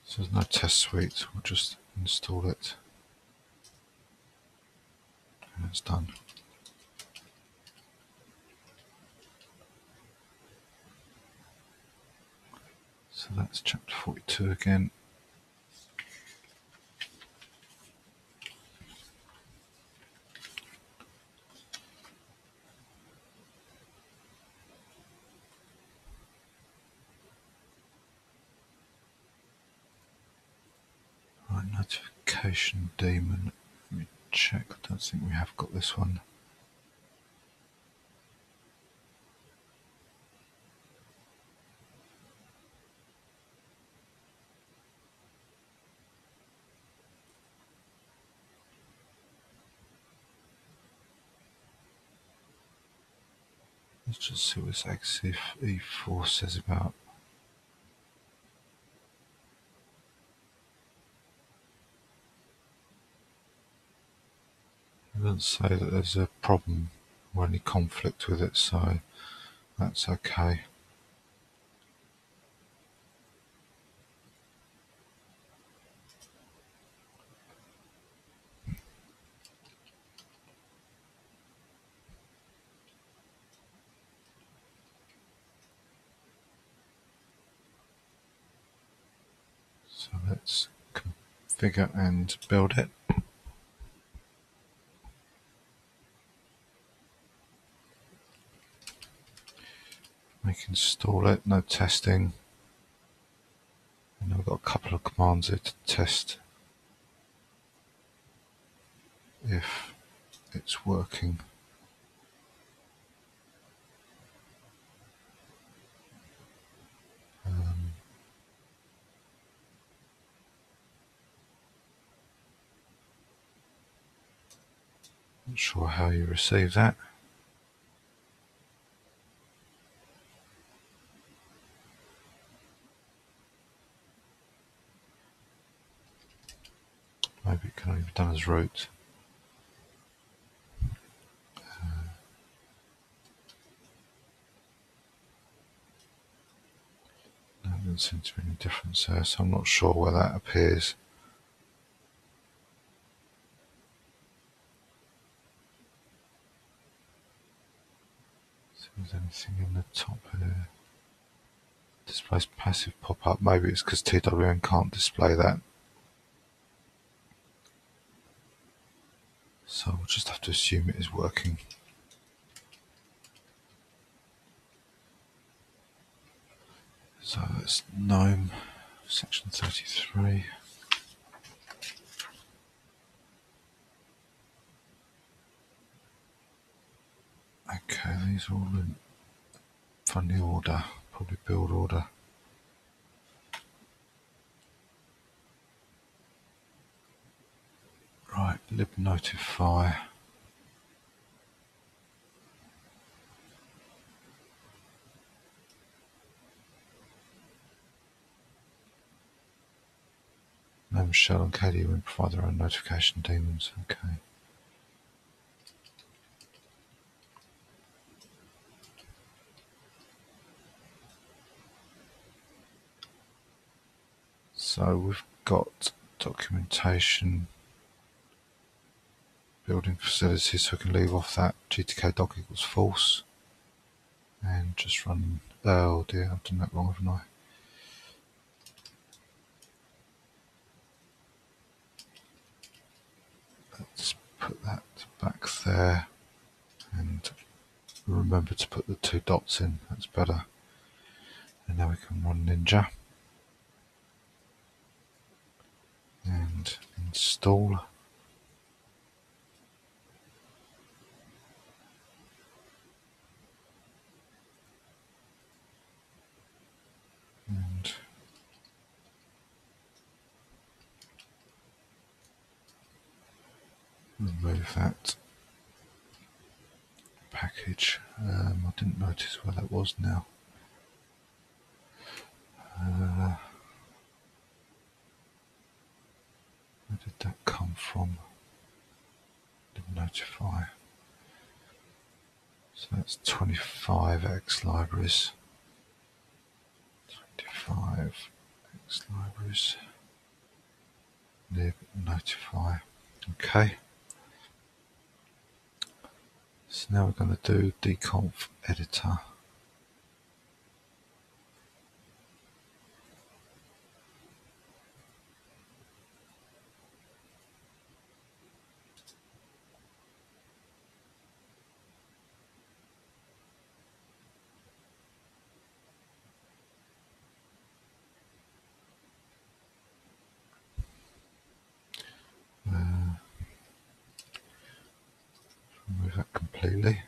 So there's no test suite, we'll just install it and it's done. So that's chapter forty-two again. Right, notification daemon. Let me check. I don't think we have got this one. Let's just see what this X F E four says about. It doesn't say that there's a problem or any conflict with it, so that's okay. So let's configure and build it. We can install it, no testing. And we've got a couple of commands here to test if it's working. Um, not sure how you receive that. Maybe it can only be done as root. Doesn't seem to be any difference there, so I'm not sure where that appears. See if there's anything in the top here. Displays passive pop-up. Maybe it's because T W N can't display that. So we'll just have to assume it is working. So that's GNOME section thirty-three. Okay, these are all in funny order, probably build order. Right, libnotify. Um, Shell and K D E will provide their own notification daemons. Okay. So we've got documentation, building facilities, so we can leave off that G T K doc equals false and just run. Oh dear, I've done that wrong, haven't I? Let's put that back there and remember to put the two dots in, that's better. And now we can run Ninja and install. And remove that package. Um, I didn't notice where that was now. Uh, where did that come from? Didn't notify. So that's twenty-five X libraries. twenty-five X libraries. Lib notify. Okay. So now we're going to do dconf editor. Completely.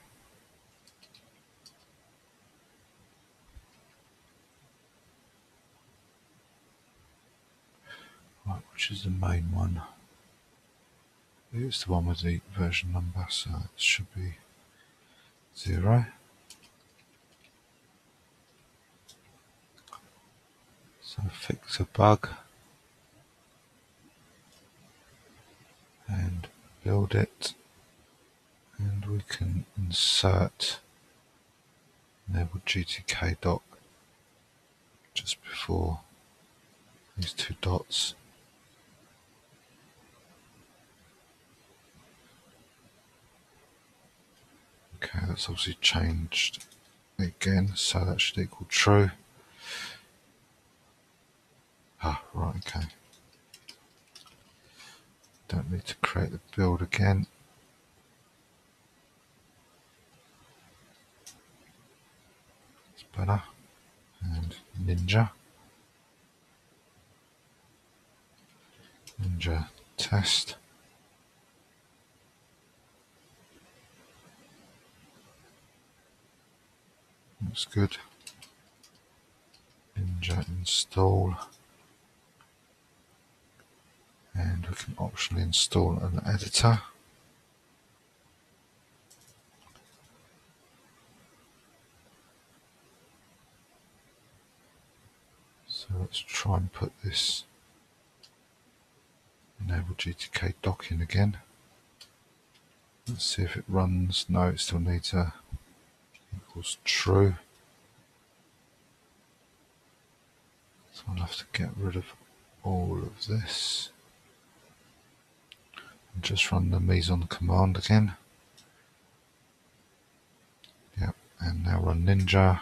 Right, which is the main one? It's the one with the version number, so it should be zero. So fix a bug and build it. And we can insert enable G T K doc just before these two dots. Okay, that's obviously changed again, so that should equal true. Ah, right, okay. Don't need to create the build again. Propeller and Ninja. Ninja test. Looks good. Ninja install. And we can optionally install an editor. So let's try and put this enable G T K doc in again. Let's see if it runs. No, it still needs a equals true. So I'll have to get rid of all of this. And just run the meson command again. Yep, and now run Ninja.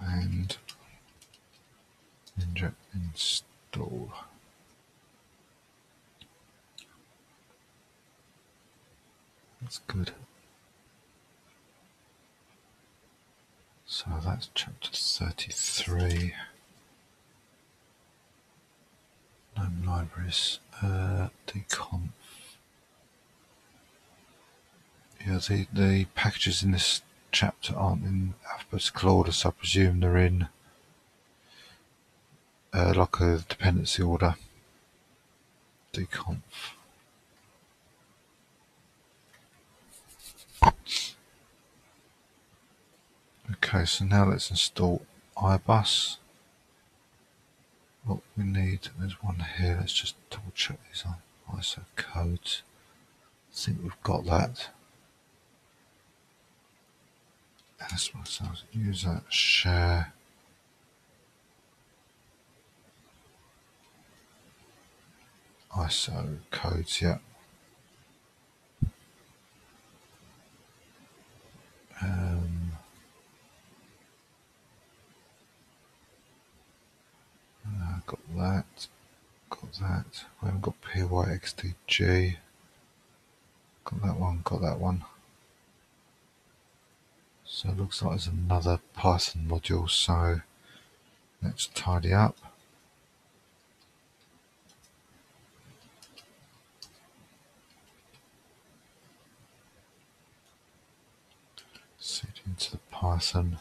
And Ninja install. That's good. So that's chapter thirty-three. Gnome libraries, uh, dconf. Yeah, the, the packages in this chapter aren't in alphabetical order, so I presume they're in uh, like a dependency order. Dconf. Okay, so now let's install iBUS. What we need, there's one here, let's just double check these I S O codes. I think we've got that. Ask myself, user, share. I S O codes, yeah. Um, uh, got that, got that. We haven't got P Y X D G. Got that one, got that one. So it looks like there's another Python module, so let's tidy up. Set into the Python,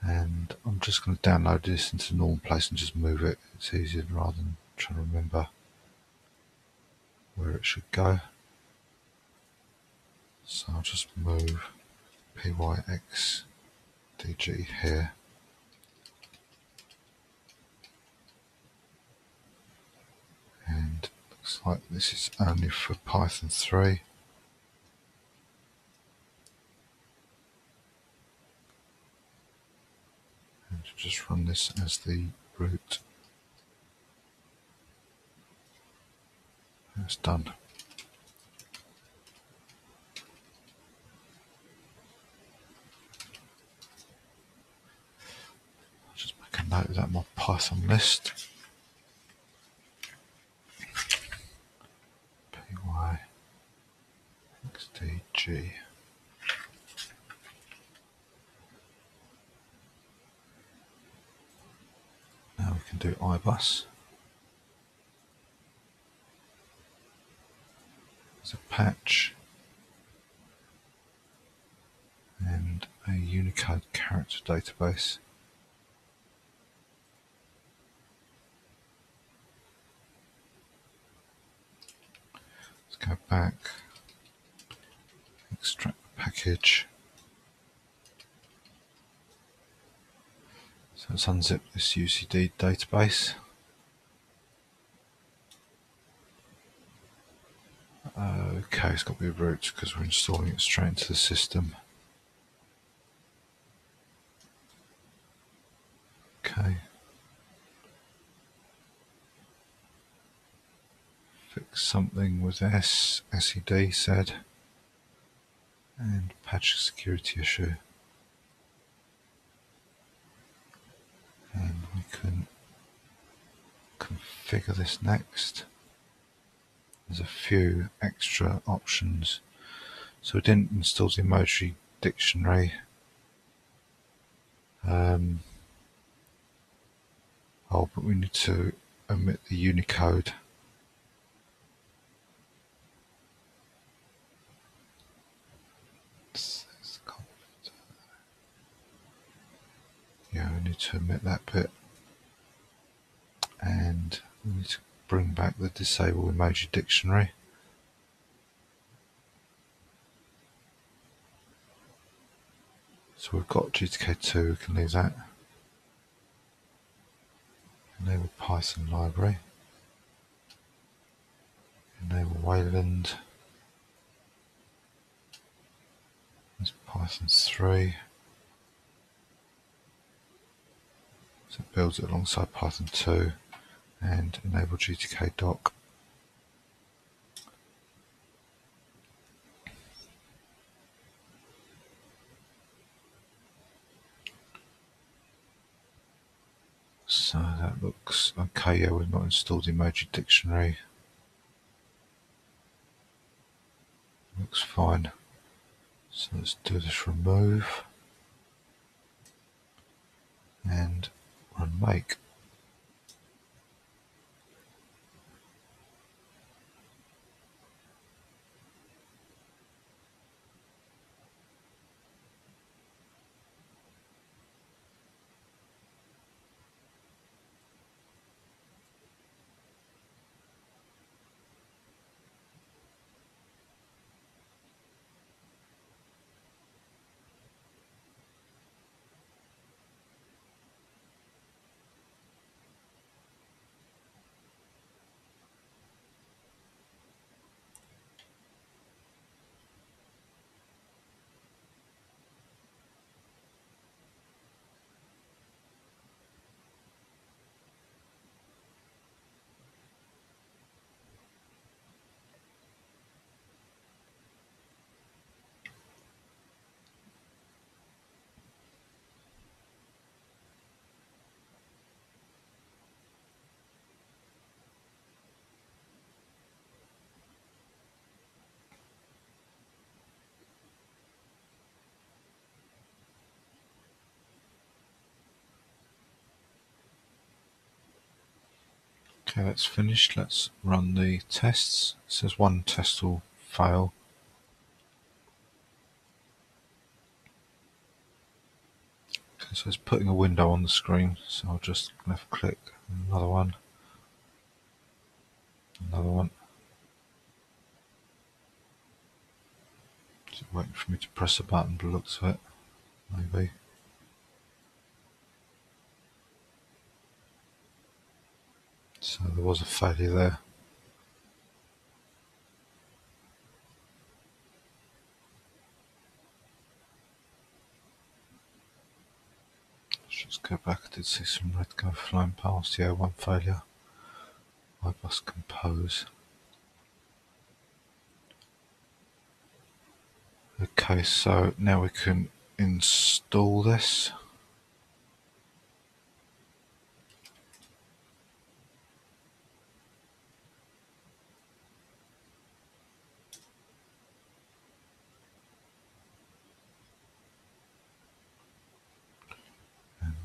and I'm just going to download this into the normal place and just move it. It's easier rather than trying to remember where it should go. So I'll just move P Y X D G here. And looks like this is only for Python three. Just run this as the root. That's done. I'll just make a note of that in my Python list. P Y X D G. Can do iBus. There's a patch and a Unicode character database. Let's go back, extract the package. Let's unzip this U C D database. Okay, it's got to be root because we're installing it straight into the system. Okay. Fix something with S, S E D said, and patch a security issue. And we can configure this next. There's a few extra options. So it didn't install the emoji dictionary. Um, oh, but we need to omit the Unicode. Yeah, we need to omit that bit. And we need to bring back the disable emoji dictionary. So we've got G T K two, we can leave that. Enable Python library. Enable Wayland. There's Python three. So it builds it alongside Python two. And enable G T K doc. So that looks okay. Yeah, we've not installed the emoji dictionary. Looks fine. So let's do this remove and remake. Okay, that's finished. Let's run the tests. It says one test will fail. Okay, so it's putting a window on the screen, so I'll just left click, another one, another one. Is it waiting for me to press a button by the looks of it? Maybe. So there was a failure there. Let's just go back. I did see some red go flying past. Yeah, one failure. iBUS compose. Okay, so now we can install this.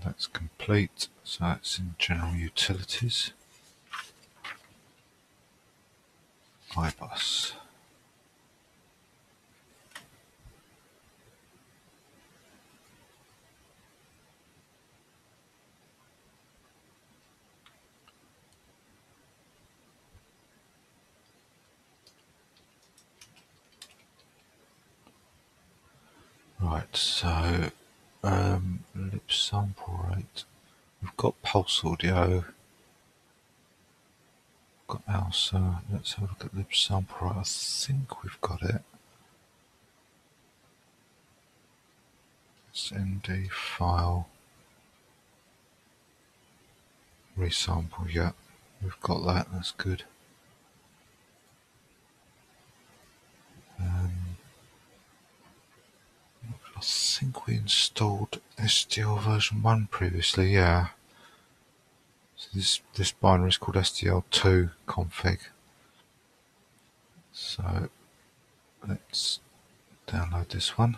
That's complete, so that's in general utilities. iBus. Right, so Um, lip sample rate. We've got pulse audio. We've got ALSA. Let's have a look at lip sample rate. I think we've got it. It's N D file. Resample, yeah. We've got that. That's good. Um, I think we installed S D L version one previously, yeah. So this, this binary is called S D L two config. So let's download this one.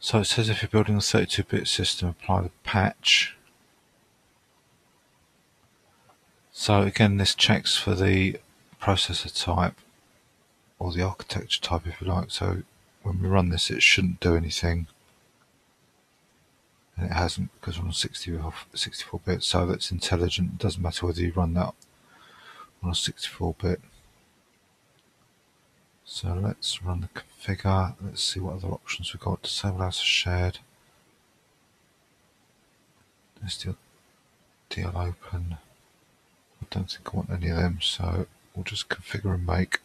So it says if you're building a thirty-two bit system, apply the patch. So again, this checks for the processor type or the architecture type, if you like. So when we run this, it shouldn't do anything, and it hasn't because we're on sixty-four bit. So that's intelligent. It doesn't matter whether you run that on a sixty-four bit. So let's run the configure. Let's see what other options we've got. Disable as shared. S D L open. I don't think I want any of them, so we'll just configure and make.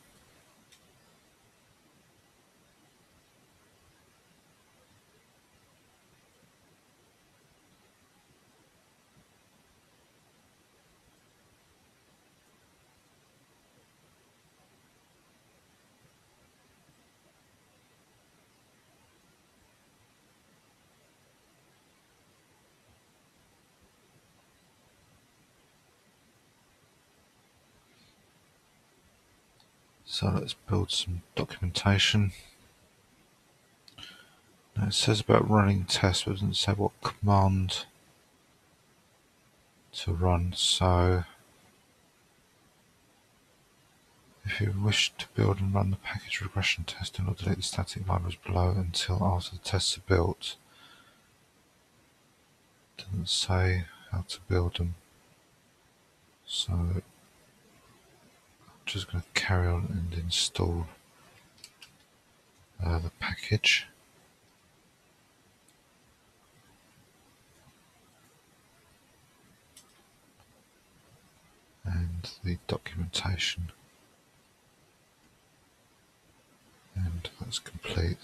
So let's build some documentation. Now it says about running tests, but it doesn't say what command to run. So if you wish to build and run the package regression test, do not delete the static libraries below until after the tests are built. It doesn't say how to build them. So just going to carry on and install uh, the package. And the documentation. And that's complete.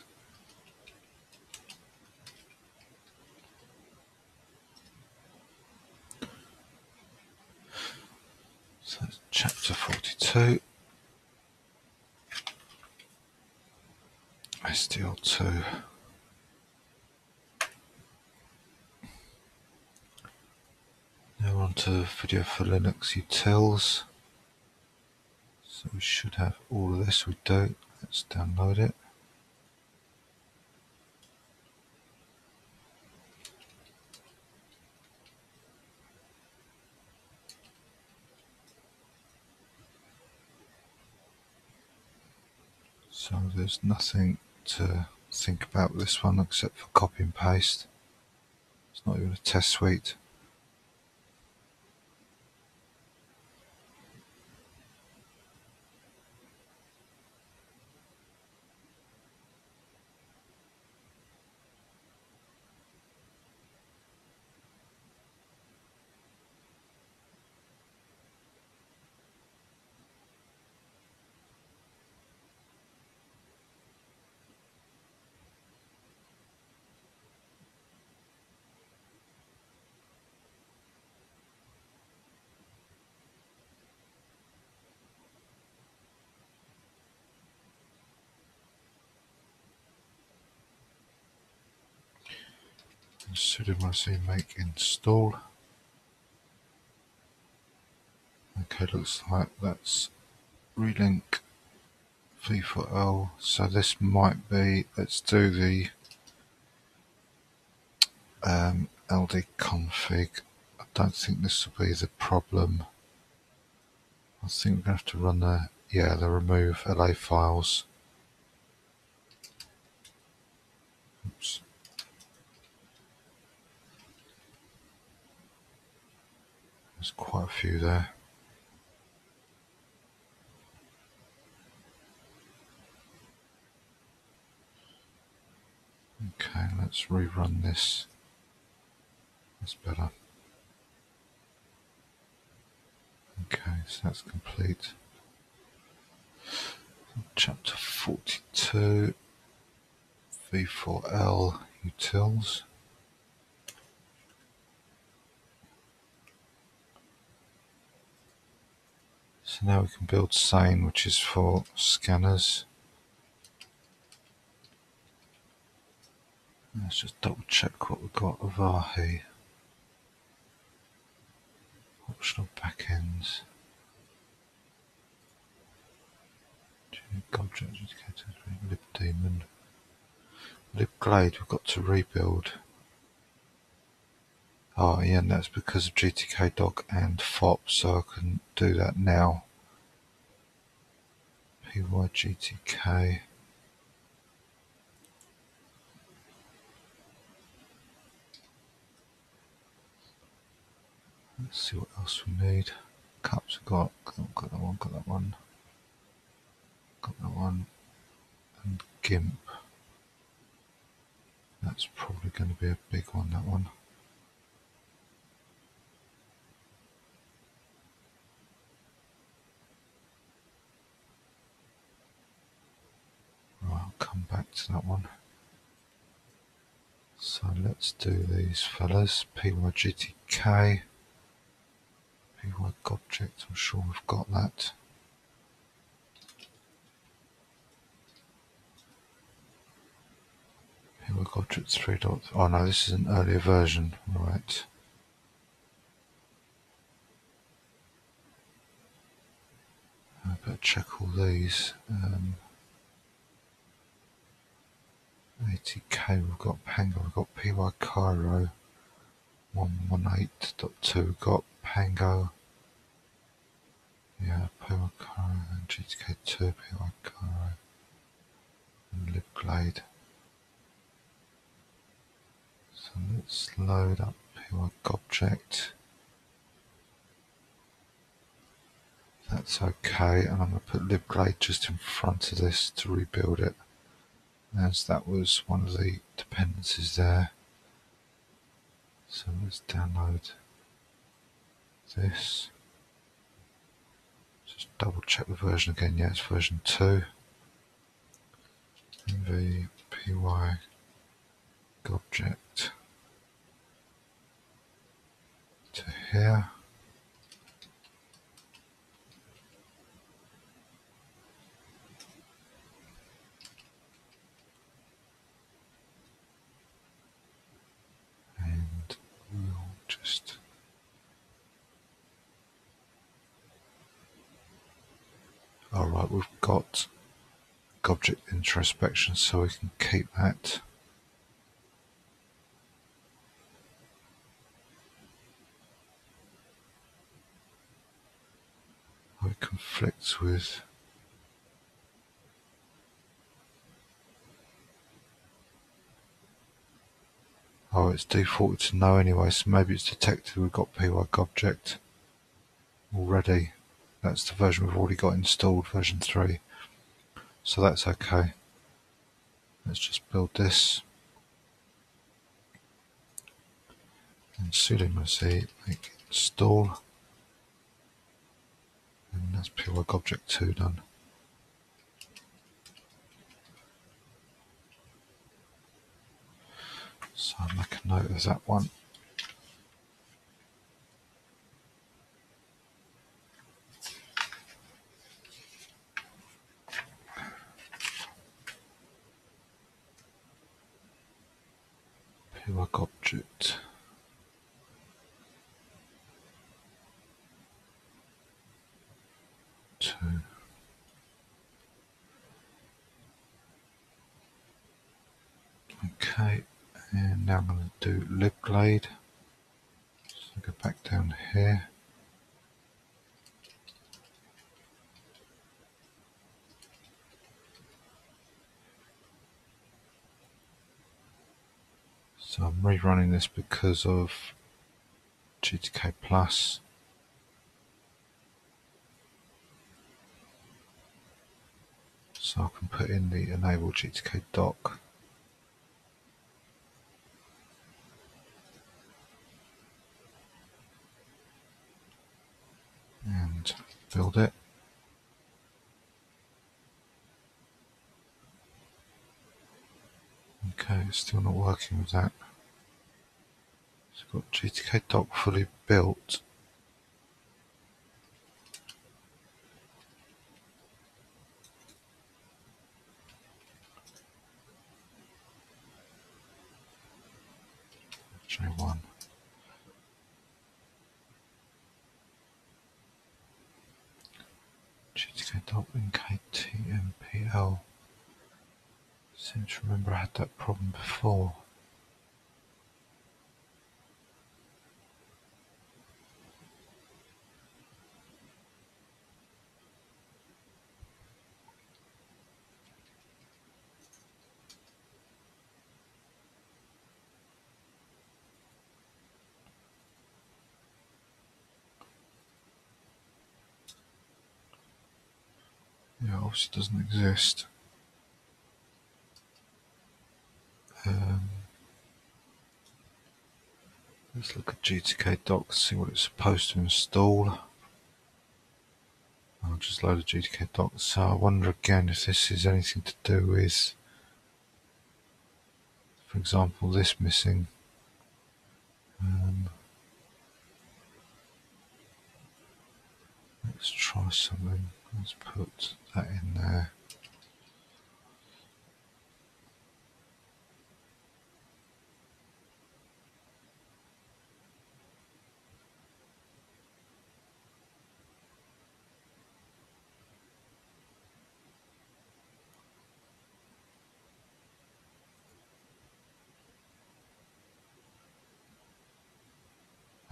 So that's chapter forty-two, S D L two. Now on to video for Linux utils. So we should have all of this. We do. Let's download it. So there's nothing to think about with this one except for copy and paste. It's not even a test suite. Sudo myc make install. Okay, looks like that's relink V four L. So this might be, let's do the um, L D config. I don't think this will be the problem. I think we're going to have to run the, yeah, the remove L A files. Oops. There's quite a few there. Okay, let's rerun this. That's better. Okay, so that's complete. Chapter forty-two, V four L utils. So now we can build SANE, which is for scanners. Let's just double check what we've got. Avahi. Optional backends. Libdaemon. LibGlade we've got to rebuild. Oh yeah, and that's because of G T K doc and F O P, so I can do that now. P Y G T K. Let's see what else we need. CUPS I've got, got that one, got that one, got that one, and GIMP. That's probably going to be a big one, that one. Right, I'll come back to that one. So let's do these fellas. P Y G T K. PyGobject, I'm sure we've got that. PyGobject three. Oh no, this is an earlier version, right? I better check all these. Um, A T K, we've got Pango, we've got PyCairo. one eighteen point two, we've got Pango. Yeah, PyCairo, G T K two, PyCairo, and LibGlade. So let's load up PyGobject. That's okay, and I'm going to put LibGlade just in front of this to rebuild it, as that was one of the dependencies there. So let's download this. Just double check the version again. Yeah, it's version two. M V P Y object to here. Just all right, we've got object introspection, so we can keep that. Oh, it conflicts with. Oh, it's defaulted to no anyway, so maybe it's detected we've got PyGobject already. That's the version we've already got installed, version three. So that's okay. Let's just build this. And sudo mercy, make install. And that's PyGobject two done. So I'll make a note of that one. PyGobject. Two. Okay. And now I'm going to do LibGlade. So go back down here. So I'm rerunning this because of G T K Plus. So I can put in the enable G T K doc. And build it. Okay, it's still not working with that. So we've got G T K doc fully built. everyone. G T K doc and K T M P L. Seem to remember I had that problem before. Yeah, obviously it doesn't exist. Um, let's look at G T K doc, see what it's supposed to install. I'll just load a G T K doc. So I wonder again if this is anything to do with, for example, this missing. Um, let's try something. Let's put that in there.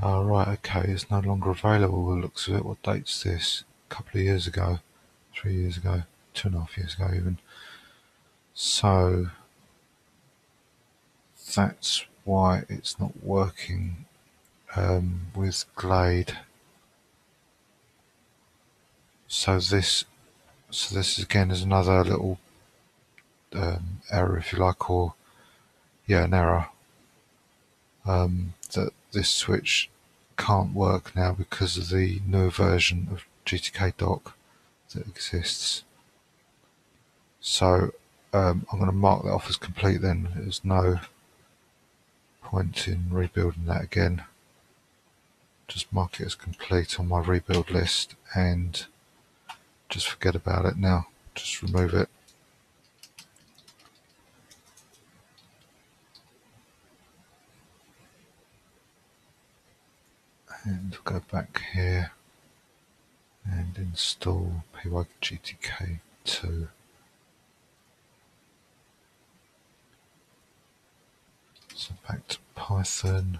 Oh, right, okay, it's no longer available by the looks of it. What date's this? Couple of years ago, three years ago, two and a half years ago even. So that's why it's not working um, with Glade. So this, so this again is another little um, error, if you like, or yeah, an error um, that this switch can't work now because of the new version of G T K doc that exists. So um, I'm going to mark that off as complete then. There's no point in rebuilding that again. Just mark it as complete on my rebuild list and just forget about it now. Just remove it. And go back here and install P Y G T K two. So back to Python.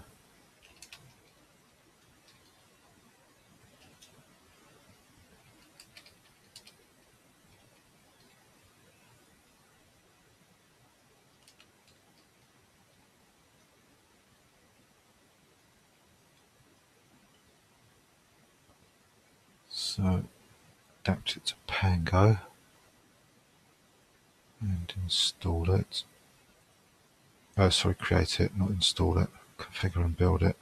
So adapt it to Pango and install it. Oh, sorry, create it, not install it. Configure and build it.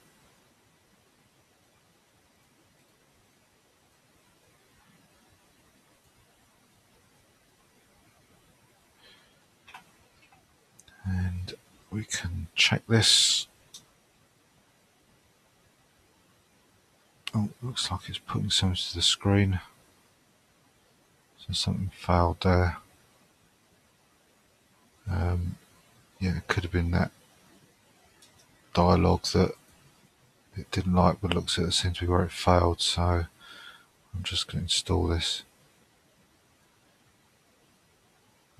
And we can check this. Oh, looks like it's putting something to the screen. So something failed there. Um, yeah, it could have been that dialogue that it didn't like, but looks at it seems to be where it failed. So I'm just going to install this.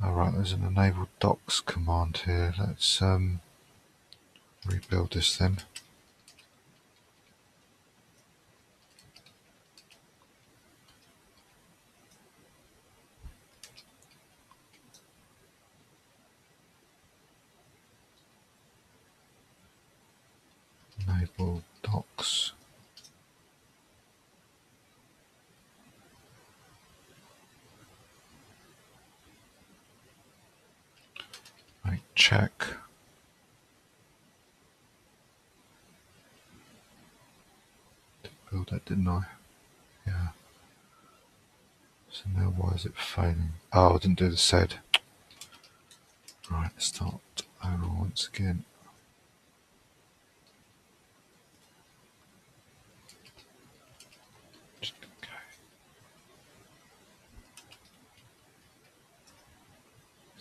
All right, there's an enable docs command here. Let's um, rebuild this then. Enable docs. Right, check. Did build that, didn't I? Yeah. So now why is it failing? Oh, I didn't do the said. Right, let's start over once again.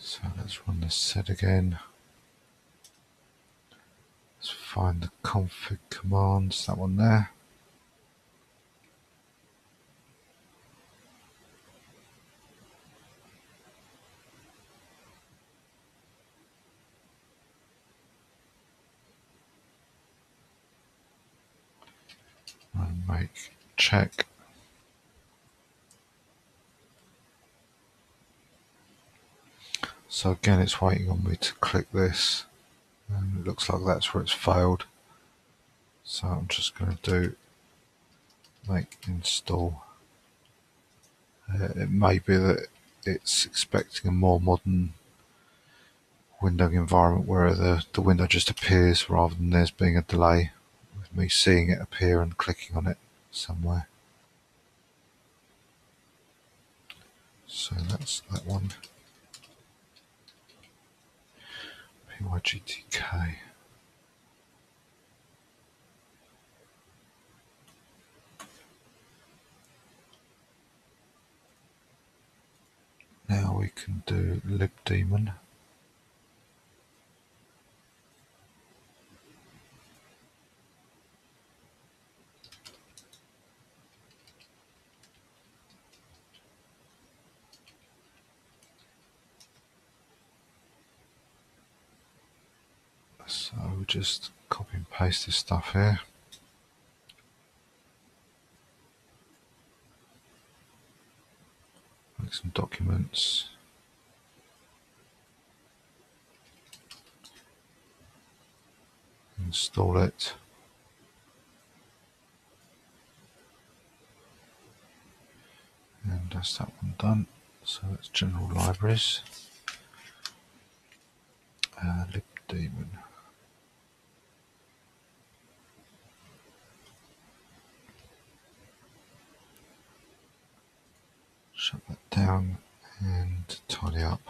So let's run this set again. Let's find the config commands, that one there. And make check. So again, it's waiting on me to click this, and it looks like that's where it's failed. So I'm just going to do make install. Uh, it may be that it's expecting a more modern windowing environment where the, the window just appears rather than there's being a delay with me seeing it appear and clicking on it somewhere. So that's that one. P Y G T K. Now we can do Libdaemon. So we'll just copy and paste this stuff here. Make some documents. Install it. And that's that one done. So that's general libraries. Uh, Libdaemon. Shut that down and tidy up.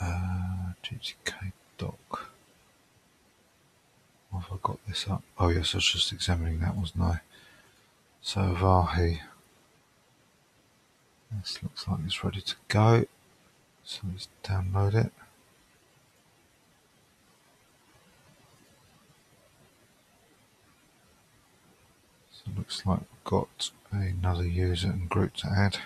Uh, G T K doc. Have I got this up? Oh yes, I was just examining that, wasn't I? So Avahi. This looks like it's ready to go. So let's download it. Looks like we've got another user and group to add.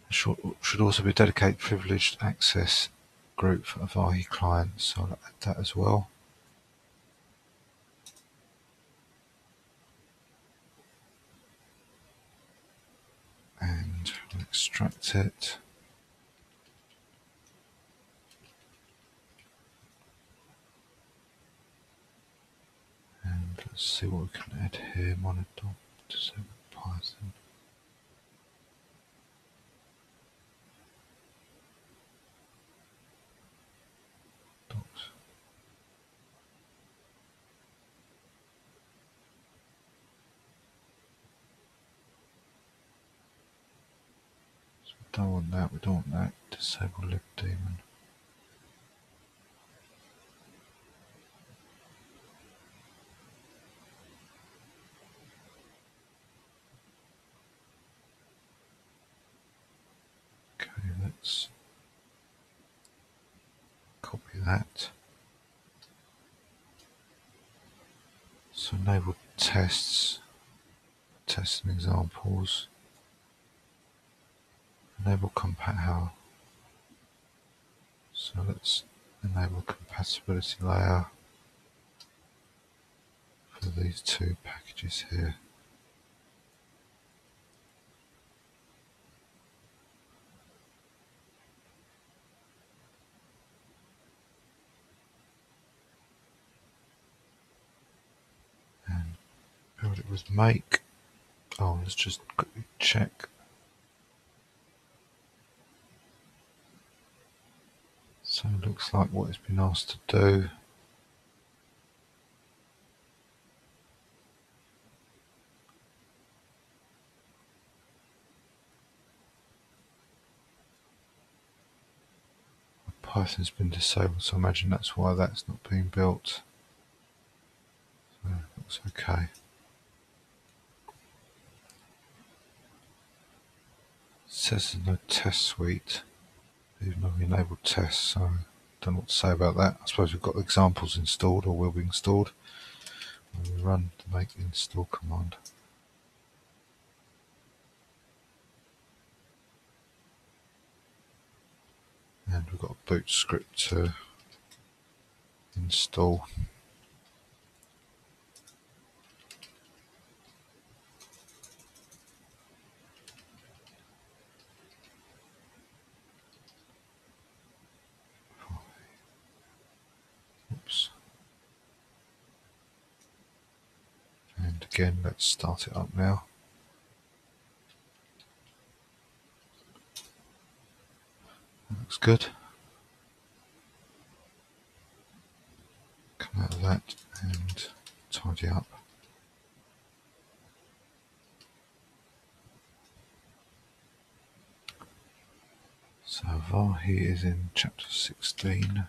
There should also be a dedicated privileged access group for Avahi clients, so I'll add that as well. And we'll extract it. Let's see what we can add here. Monitor, disable Python. Docs. So we don't want that, we don't want that. Disable Libdaemon. Let's copy that. So enable tests, tests and examples. Enable compatible. So let's enable compatibility layer for these two packages here. It was make. Oh, let's just quickly check. So it looks like what it's been asked to do. Python's been disabled, so I imagine that's why that's not being built. So it looks okay. says there's no test suite. There's no enabled tests, so I don't know what to say about that. I suppose we've got examples installed or will be installed. We run the make install command. And we've got a boot script to install. Oops. And again, let's start it up now. That looks good. Come out of that and tidy up. So Avahi is in chapter sixteen.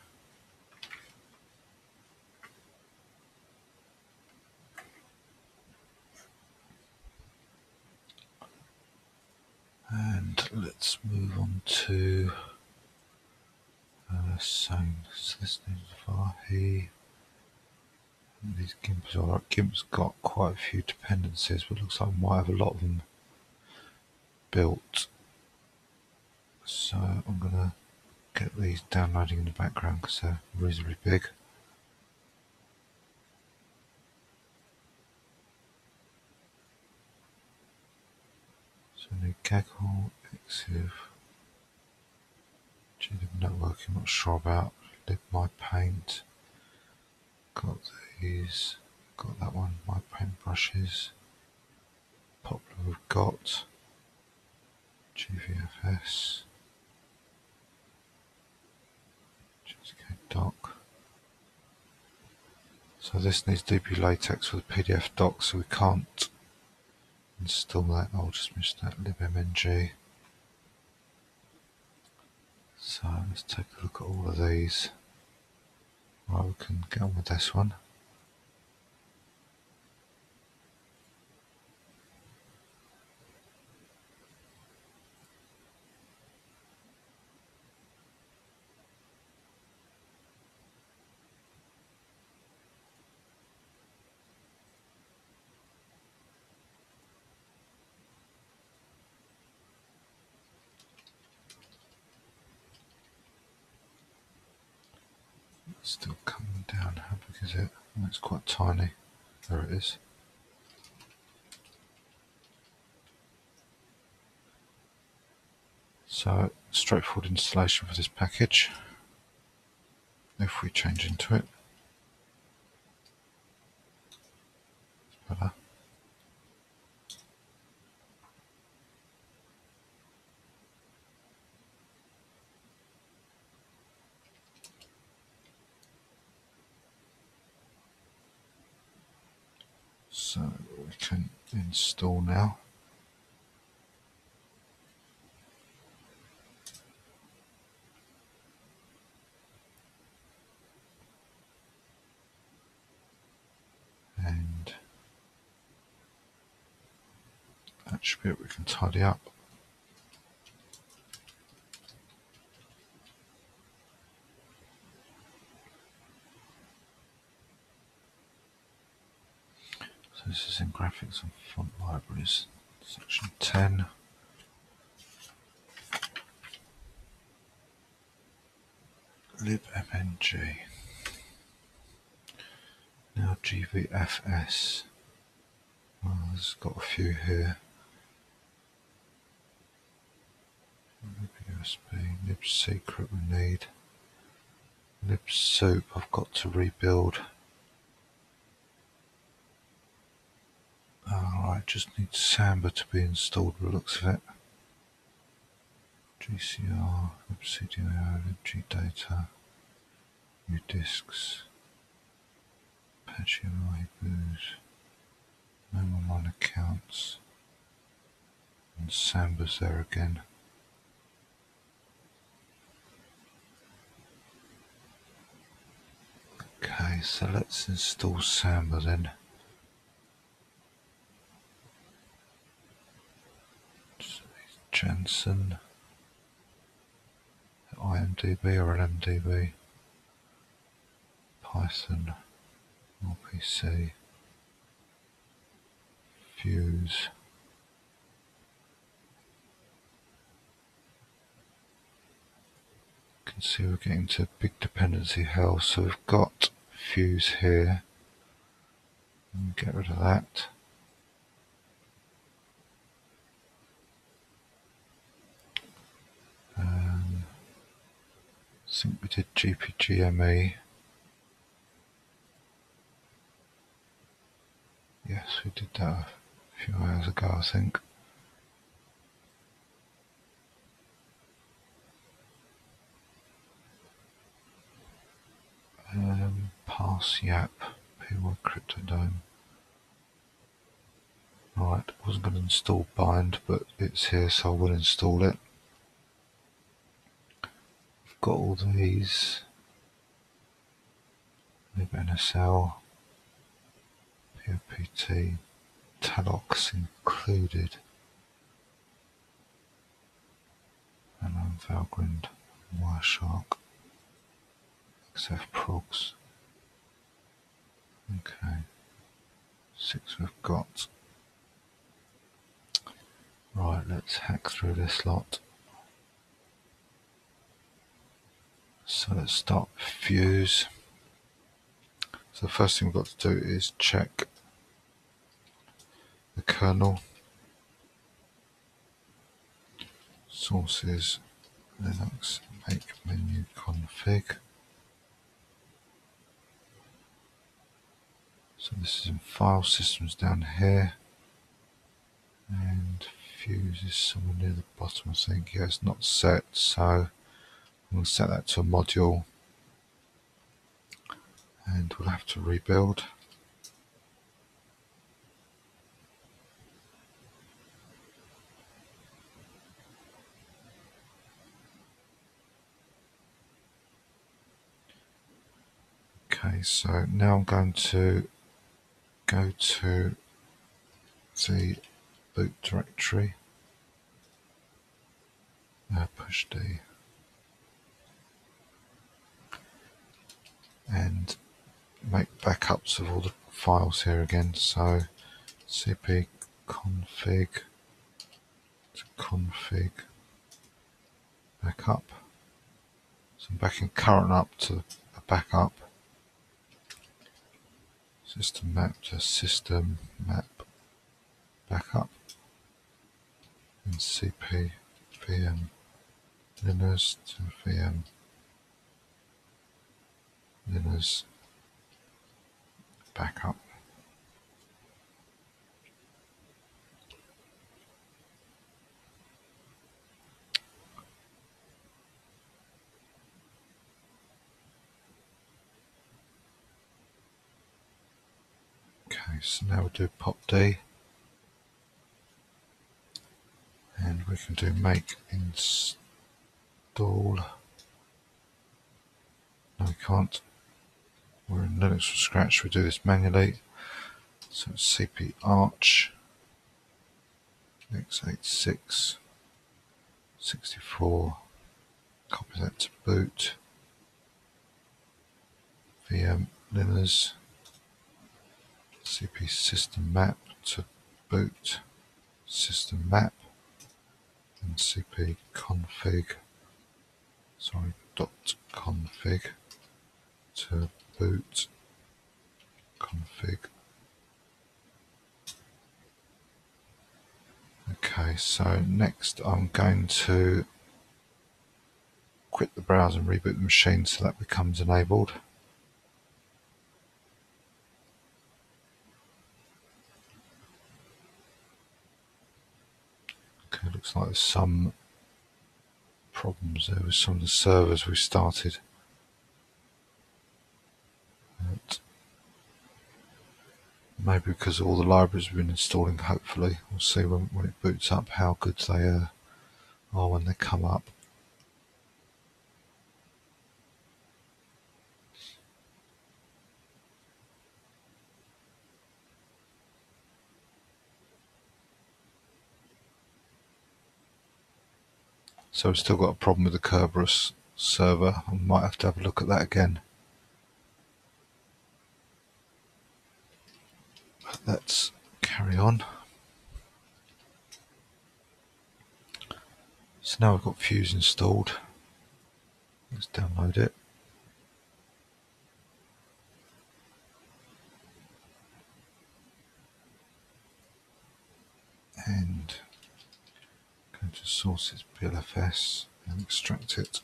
And let's move on to Uh, SANE. So this is Avahi. These GIMPs are like, GIMP's got quite a few dependencies, but it looks like we might have a lot of them built. So I'm going to get these downloading in the background because they're reasonably big. So we need Gaggle, Exiv. G D B network, I'm not sure about. Lib my paint. Got these. Got that one. My paint brushes. Poplar we've got. G V F S. G T K doc. So this needs D B latex for the P D F doc, so we can't install that. I'll just miss that. libmng. So let's take a look at all of these. Right, we can get on with this one. Still coming down, how big is it? Oh, it's quite tiny. There it is. So, straightforward installation for this package, if we change into it. It's better. So we can install now. And that should be it, we can tidy up. This is in graphics and font libraries, section ten. libmng. Now G V F S. Well, there's got a few here. libusb, libsecret we need. libsoup I've got to rebuild. Alright, just need Samba to be installed by the looks of it. G C R, libcdio, libgdata, new disks, Apache iBUS, no online accounts, and Samba's there again. Okay, so let's install Samba then. Jansen, I M D B or L M D B, Python, R P C, Fuse, you can see we're getting to big dependency hell, so we've got Fuse here, and get rid of that. Um, I think we did G P G M E. Yes, we did that a few hours ago, I think. Um, pass yap, P Y cryptodome. Right, wasn't going to install bind, but it's here, so I will install it. Got all these libnsl, popt, talox included, and I'm Valgrind, Wireshark, X F Progs. Okay, six we've got. Right, let's hack through this lot. So let's start with Fuse. So the first thing we've got to do is check the kernel, sources, Linux, make menu config. So this is in file systems down here, and Fuse is somewhere near the bottom, I think. Yeah, it's not set, so we'll set that to a module, and we'll have to rebuild. Okay, so now I'm going to go to the boot directory, uh, push D, and make backups of all the files here again. So cp config to config backup. So I'm backing current up to a backup. System map to system map backup. And cp vm linux to vm Linux backup. Okay, so now we'll do pop D, and we can do make install. No, we can't. We're in Linux from scratch, we do this manually. So it's cp arch x eighty-six sixty-four, copy that to boot, vm linux, cp system map to boot system map, and cp config, sorry, dot config to boot config. Okay, so next I'm going to quit the browser and reboot the machine so that becomes enabled. Okay, looks like there's some problems there with some of the servers we started. Maybe because of all the libraries we've been installing, hopefully. We'll see when, when it boots up how good they uh, are when they come up. So we've still got a problem with the Kerberos server. I might have to have a look at that again. Let's carry on. So now I've got Fuse installed. Let's download it. And go to sources B L F S and extract it.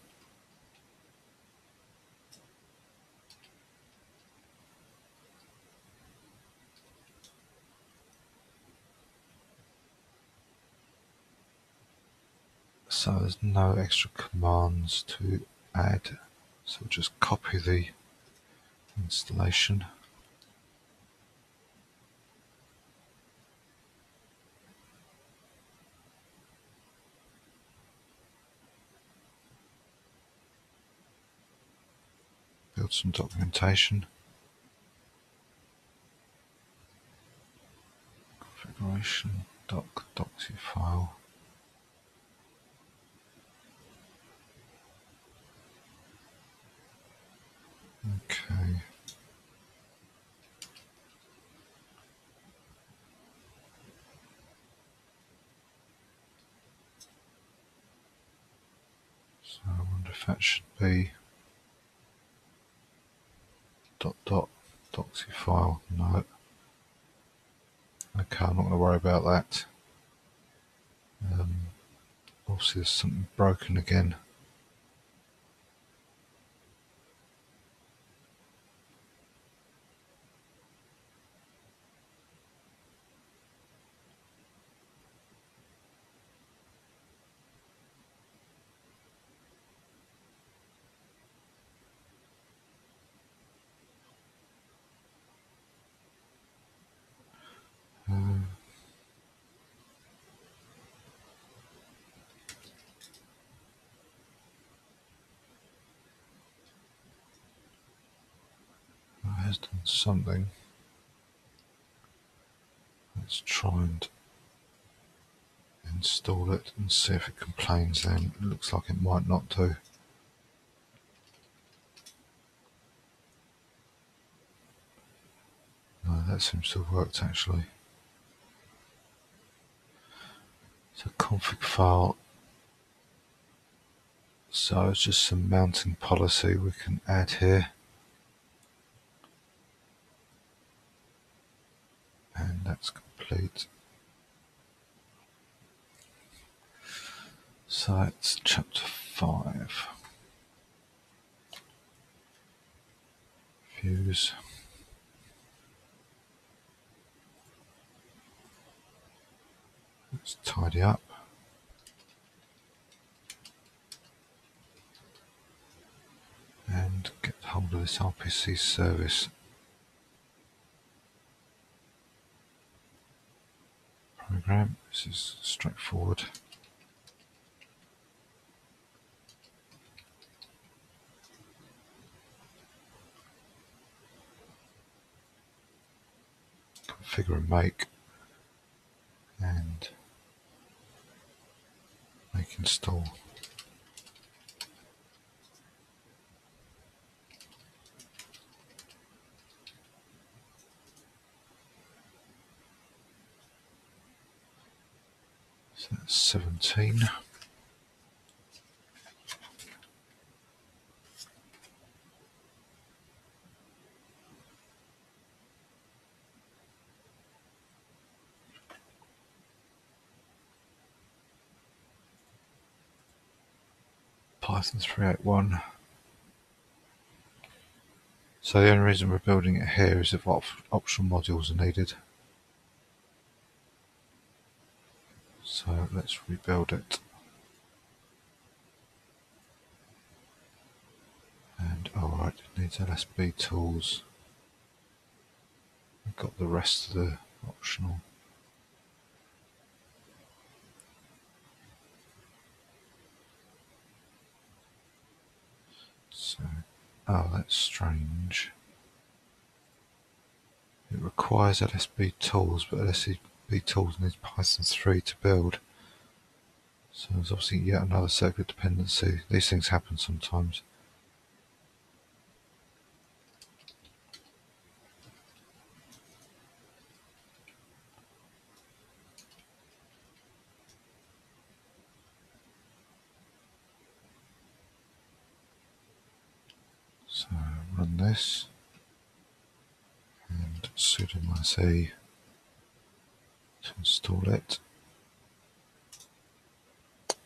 So there's no extra commands to add, so we'll just copy the installation. Build some documentation. Configuration, doc, doxy file. Okay. So I wonder if that should be dot dot doxy file. No. Okay, I'm not going to worry about that. Um, obviously, there's something broken again. Done something. Let's try and install it and see if it complains. Then it looks like it might not do. No, that seems to have worked actually. So config file. So it's just some mounting policy we can add here. And that's complete. So that's chapter five. Views. Let's tidy up. And get hold of this R P C service. Program. This is straightforward. Configure and make, and make install. That's seventeen. Python three eight one. So the only reason we're building it here is if op optional modules are needed. So let's rebuild it and alright, it needs L S B tools. We've got the rest of the optional. So, oh, that's strange. It requires L S B tools, but L S B tools needs Python three to build. So there's obviously yet another circuit dependency. These things happen sometimes. So run this and sudo minus A to install it.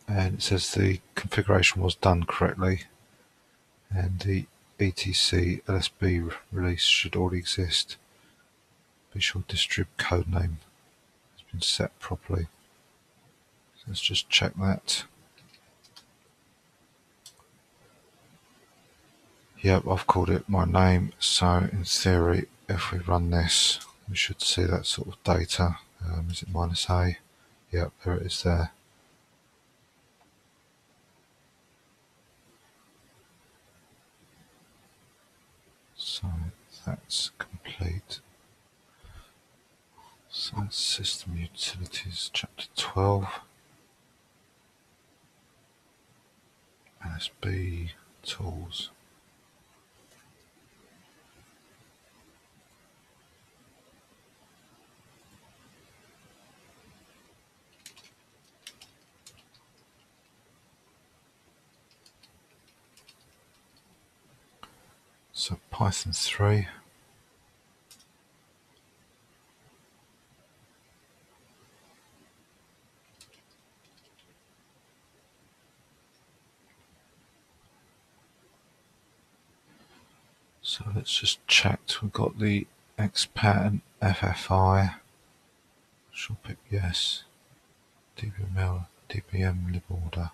And it says the configuration was done correctly and the etc lsb release should already exist. Be sure distrib codename has been set properly. So let's just check that. Yep, I've called it my name, so in theory if we run this we should see that sort of data. Um, is it minus A? Yep, there it is there. So that's complete. So that's System Utilities Chapter twelve. L S B Tools. So Python three. So let's just check. We've got the xpattern F F I. She'll pick yes. D B M L, D B M lib order.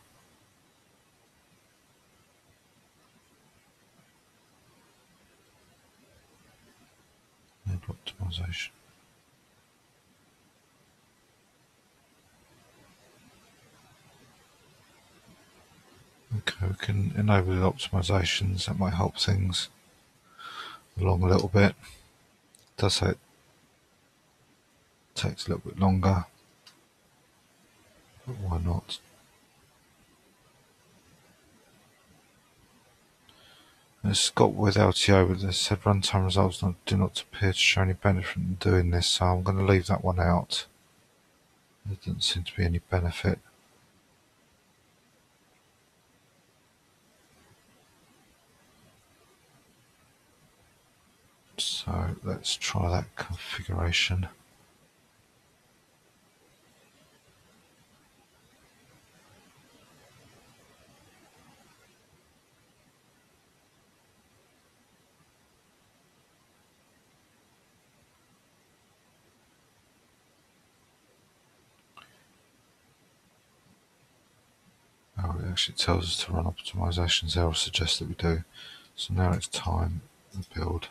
Optimization. Okay, we can enable the optimizations, that might help things along a little bit. It does say it takes a little bit longer, but why not? It's got with L T O, but they said runtime results do not appear to show any benefit in doing this, so I'm going to leave that one out. There doesn't seem to be any benefit. So let's try that configuration. Actually tells us to run optimizations there, or suggests that we do. So now it's time to build.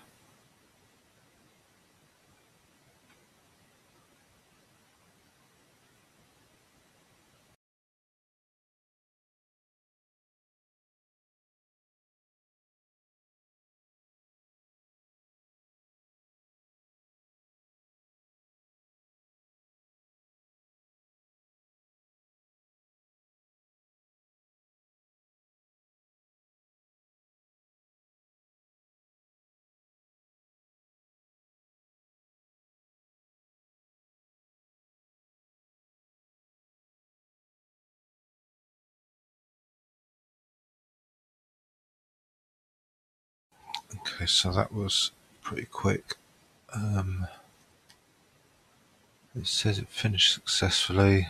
Okay, so that was pretty quick. Um, it says it finished successfully.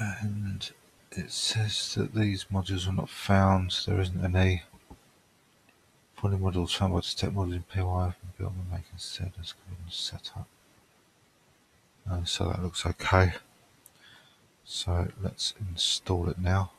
And it says that these modules were not found, there isn't any. Finding modules found by detect modules in P Y have been built and make instead as set up. Uh, so that looks okay. So let's install it now.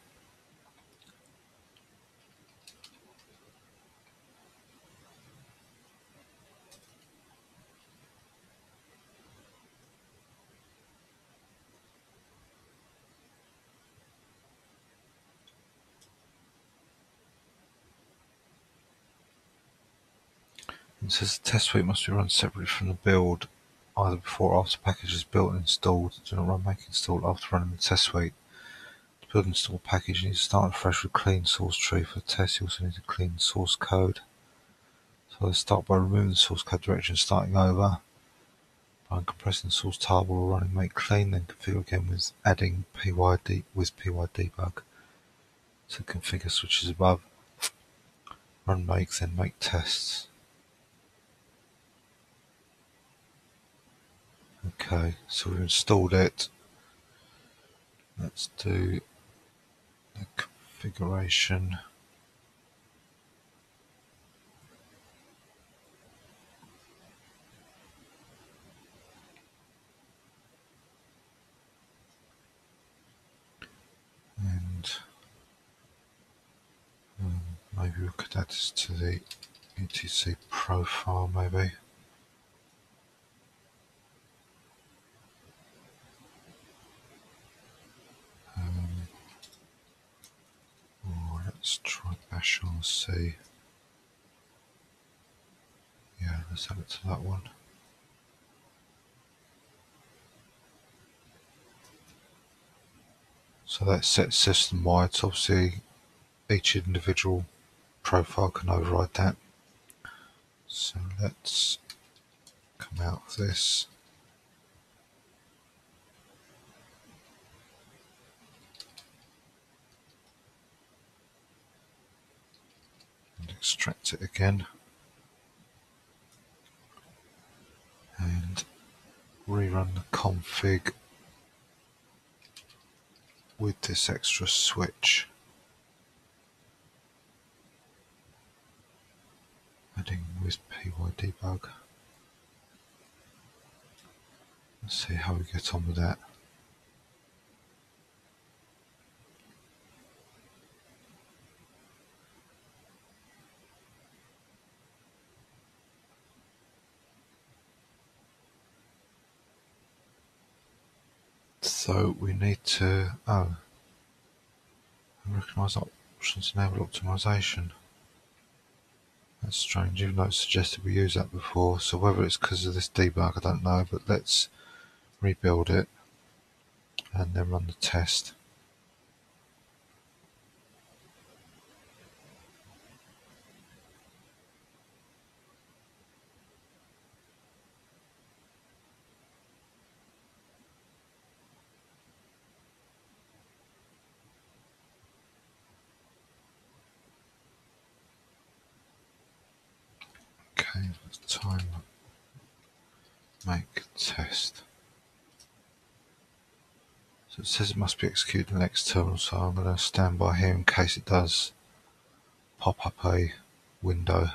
says the test suite must be run separately from the build, either before or after package is built and installed. Do not run make install after running the test suite. To build and install package, you need to start fresh with clean source tree. For the test, you also need to clean source code. So let's start by removing the source code direction, starting over. By compressing the source table or running make clean, then configure again with adding pyd with pydebug. So configure switches above. Run makes, then make tests. Okay, so we've installed it. Let's do the configuration. And um, maybe we could add this to the U T C profile, maybe. Um, oh, let's try bash R C. Yeah, let's add it to that one. So that's set system wide, so obviously each individual profile can override that. So let's come out of this. And extract it again. And rerun the config with this extra switch, adding with pydebug. Let's see how we get on with that. So we need to, oh, recognise options enable optimisation. That's strange, even though it suggested we use that before. So whether it's because of this debug, I don't know, but let's rebuild it and then run the test. Time make test. So it says it must be executed in the next terminal, so I'm going to stand by here in case it does pop up a window.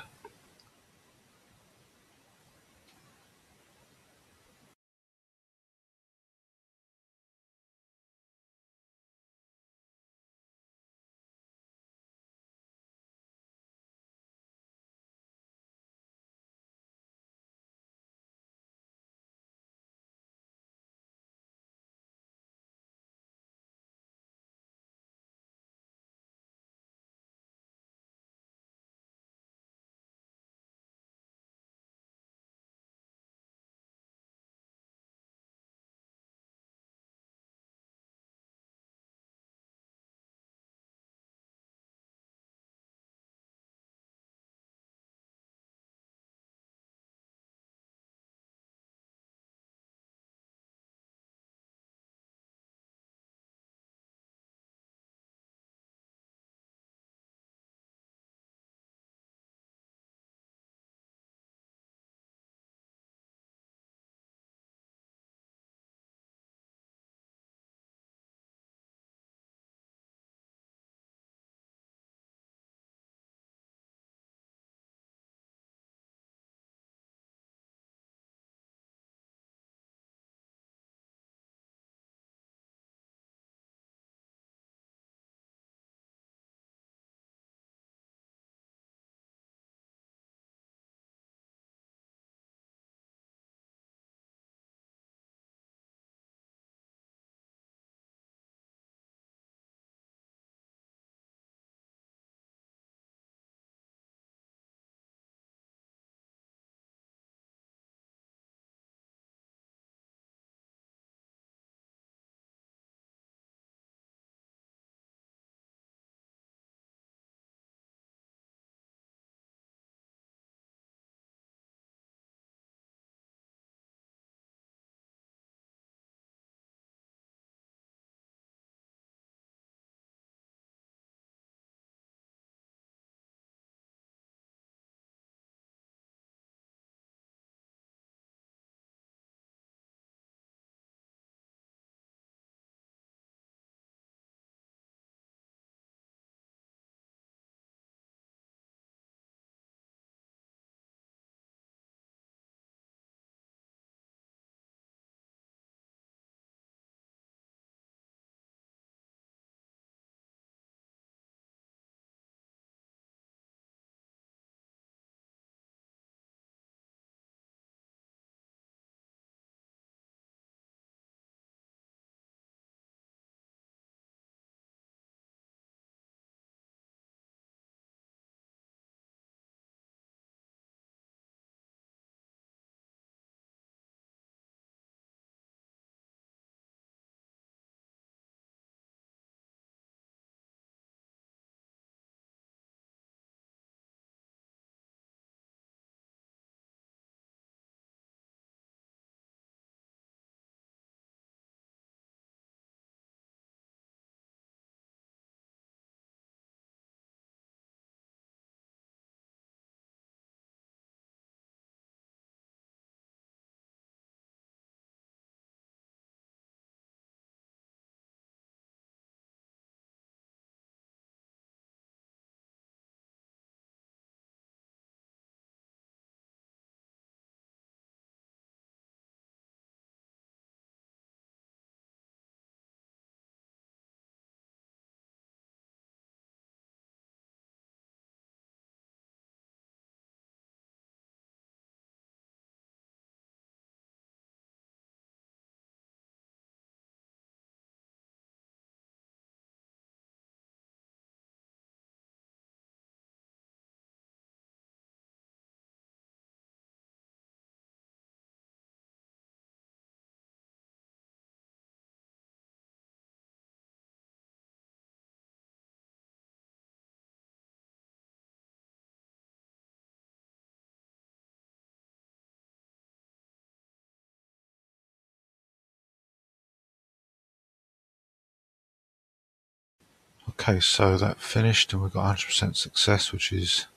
Okay, so that finished and we've got one hundred percent success, which is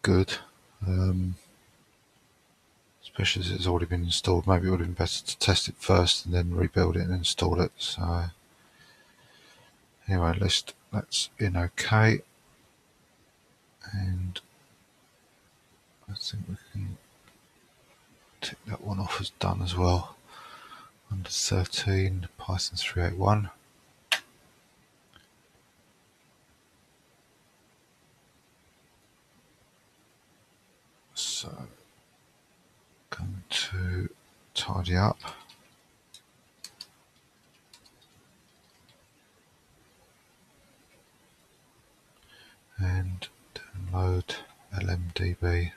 good. Um, especially as it's already been installed. Maybe it would have been better to test it first and then rebuild it and install it. So anyway, list that's in okay. And I think we can tick that one off as done as well. Under thirteen, Python three eight one. So, going to tidy up. And download L M D B.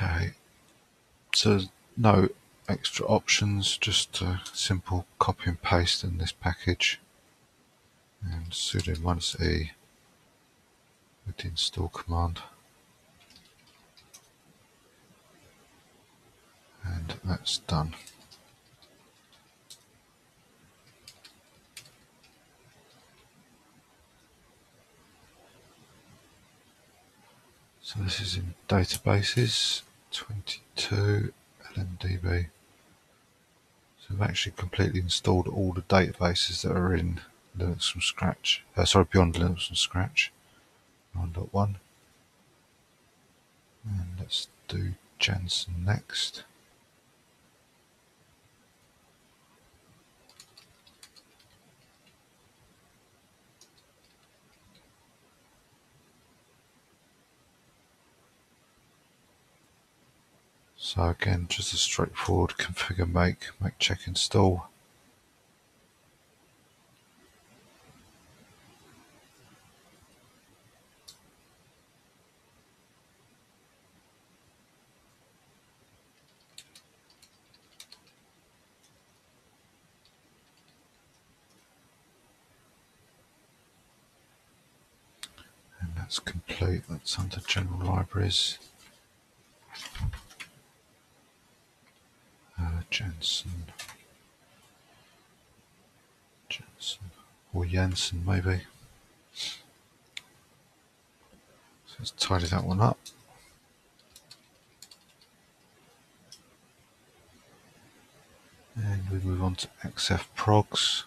Okay, so no extra options, just a simple copy and paste in this package and sudo minus E with the install command, and that's done. So this is in databases, twenty-two, L M D B. So we've actually completely installed all the databases that are in Linux from scratch. Uh, sorry, beyond Linux from scratch, nine point one. And let's do Jansen next. So again, just a straightforward configure, make, make, check, install. And that's complete. That's under general libraries. Uh, Jansen, Jansen, or Jansen maybe. So let's tidy that one up. And we move on to X F Progs.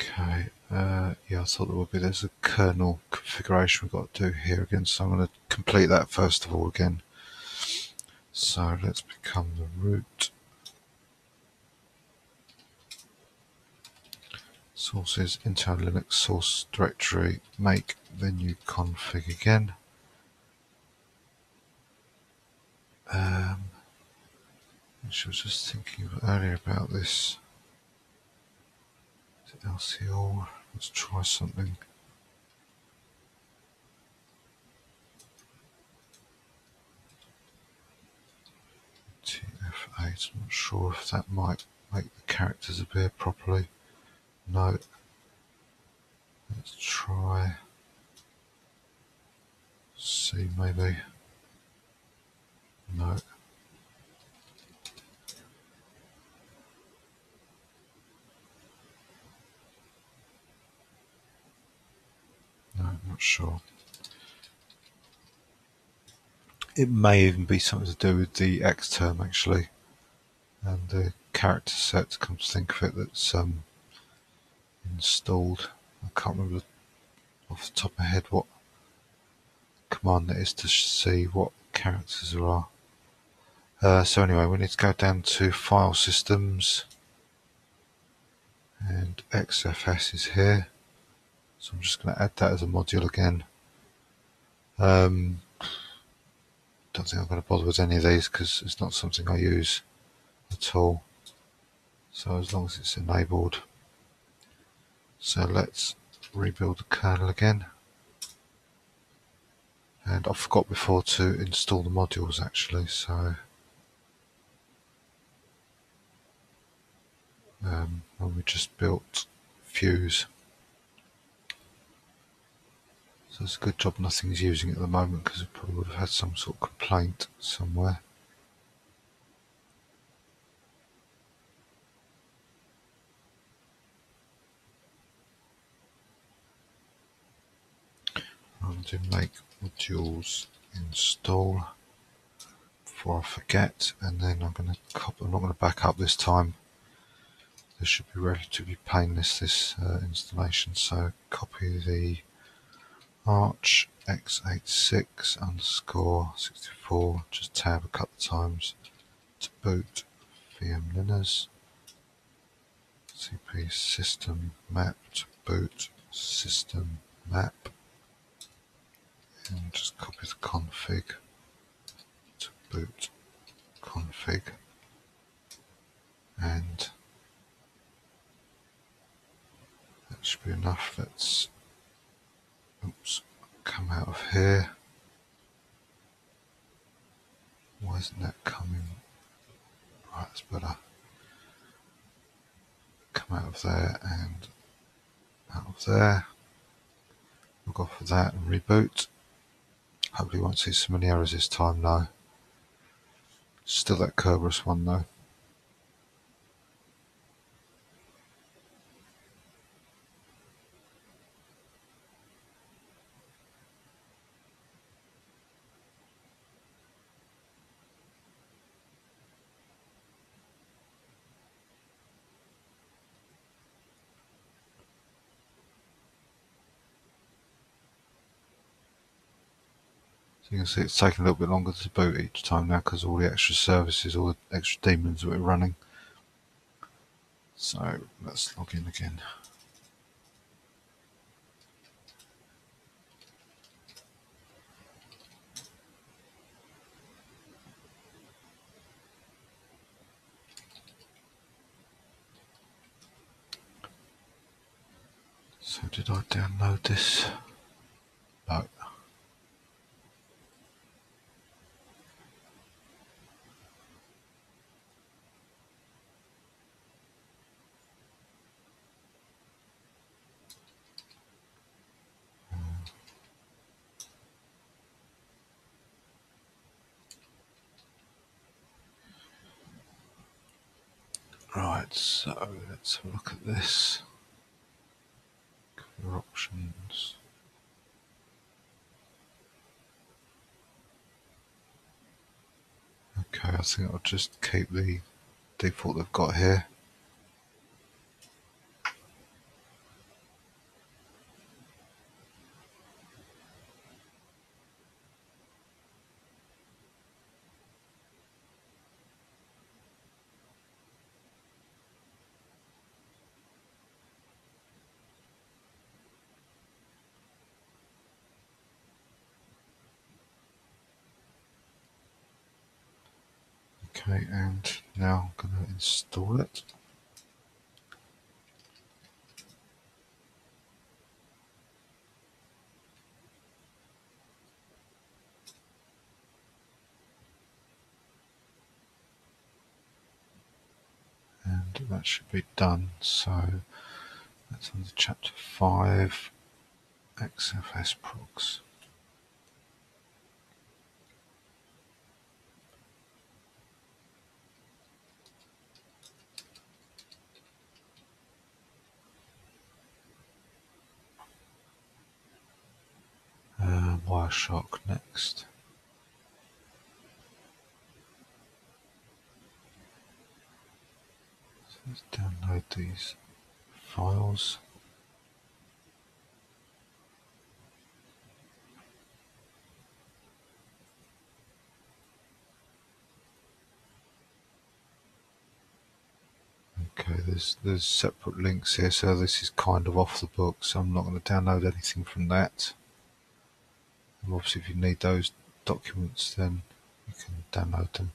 Okay. Uh, yeah, I thought there would be. There's a kernel configuration we've got to do here again, so I'm going to complete that first of all again. So let's become the root. Sources, internal Linux source directory, make venue config again. Um, actually, I was just thinking earlier about this. L C O, let's try something. T F eight, I'm not sure if that might make the characters appear properly. No. Let's try C maybe. No. No, I'm not sure. It may even be something to do with the X term actually, and the character set. Come to think of it, that's um, installed. I can't remember off the top of my head what command that is to see what characters there are. Uh, so anyway, we need to go down to File Systems, and X F S is here. So I'm just going to add that as a module again. Um, don't think I'm going to bother with any of these because it's not something I use at all. So as long as it's enabled. So let's rebuild the kernel again. And I forgot before to install the modules actually, so um, and we just built Fuse. So it's a good job nothing's using it at the moment, because it probably would have had some sort of complaint somewhere. I'm going to make modules install before I forget, and then I'm going to copy. I'm not going to back up this time. This should be relatively painless, this uh, installation. So copy the arch x eighty-six underscore sixty-four, just tab a couple of times, to boot vm linux cp system map to boot system map, and just copy the config to boot config, and that should be enough. Let's oops, come out of here. Why isn't that coming? Right, that's better. Come out of there and out of there. We'll go for that and reboot. Hopefully, we won't see so many errors this time now. Still that Kerberos one though. So you can see it's taking a little bit longer to boot each time now, because all the extra services, all the extra daemons that we're running. So let's log in again. So did I download this? No. Right, so let's have a look at this. Cover options. Okay, I think I'll just keep the default they've got here. Okay, and now I'm going to install it. And that should be done. So that's under chapter five, X F S Progs. Uh, Wireshark next. So let's download these files. Okay, there's there's separate links here, so this is kind of off the book, so I'm not going to download anything from that. Obviously, if you need those documents, then you can download them.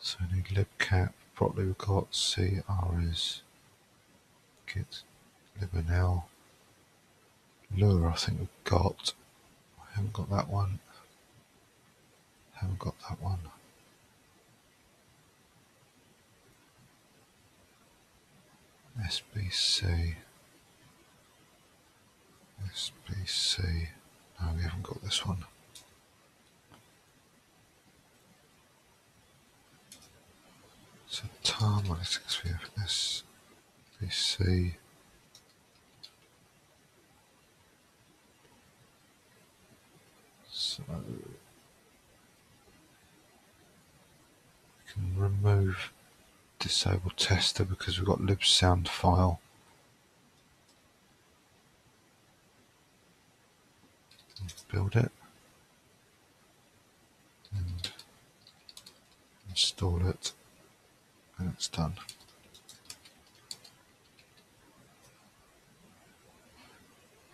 So we need libcap, properly we've got C R S, git libnl, Lua I think we've got, haven't got that one, haven't got that one. S B C, S B C, no, we haven't got this one. So time analytics for this, S B C. So we can remove disable tester because we've got libsound file. Let's build it and install it, and it's done.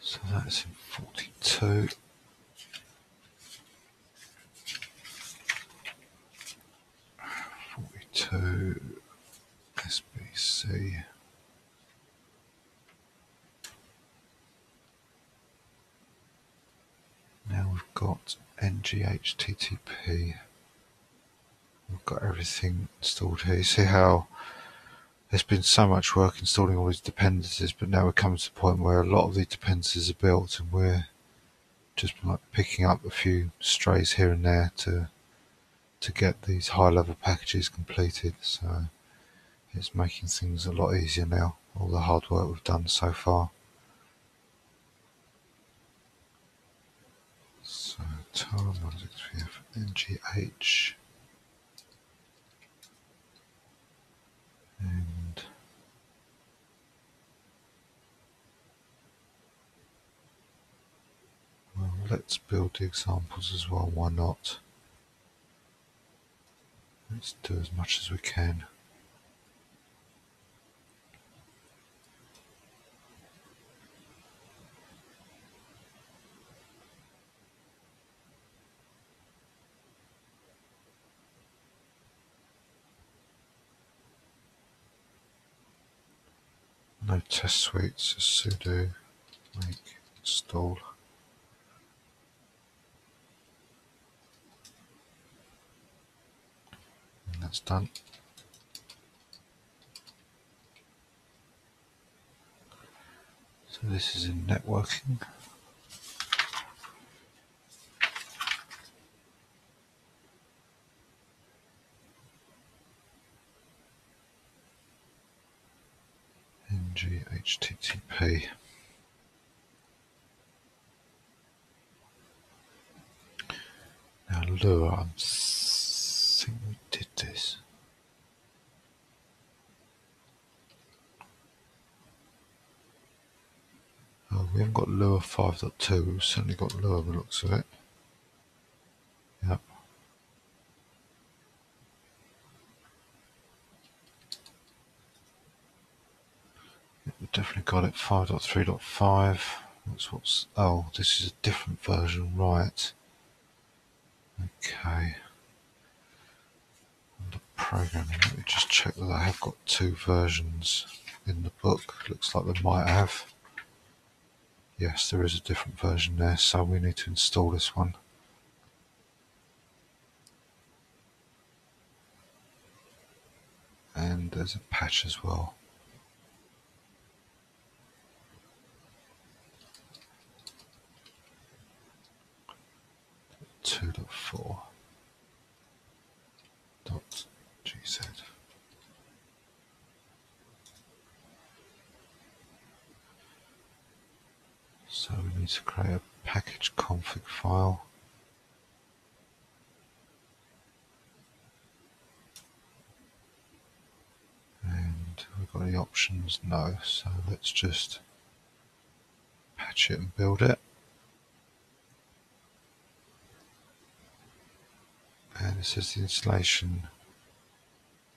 So that's in forty-two. forty-two S B C. Now we've got N G H T T P. We've got everything installed here. You see how there's been so much work installing all these dependencies, but now we're coming to the point where a lot of the dependencies are built and we're just like picking up a few strays here and there to to get these high level packages completed. So it's making things a lot easier now, all the hard work we've done so far. So time N G H and well, let's build the examples as well, why not? Let's do as much as we can. No test suites, sudo make install. And that's done. So this is in networking. N G H T T P. Now Lua, I think we did this. Oh, we haven't got Lua five point two, we've certainly got Lua by the looks of it. Yep. Definitely got it. Five point three point five. That's what's. Oh, this is a different version, right? Okay. Under programming, let me just check that I have got two versions in the book. Looks like they might have. Yes, there is a different version there, so we need to install this one. And there's a patch as well. two point four.gz. So we need to create a package config file. And we've got any options? No, so let's just patch it and build it. And it says the installation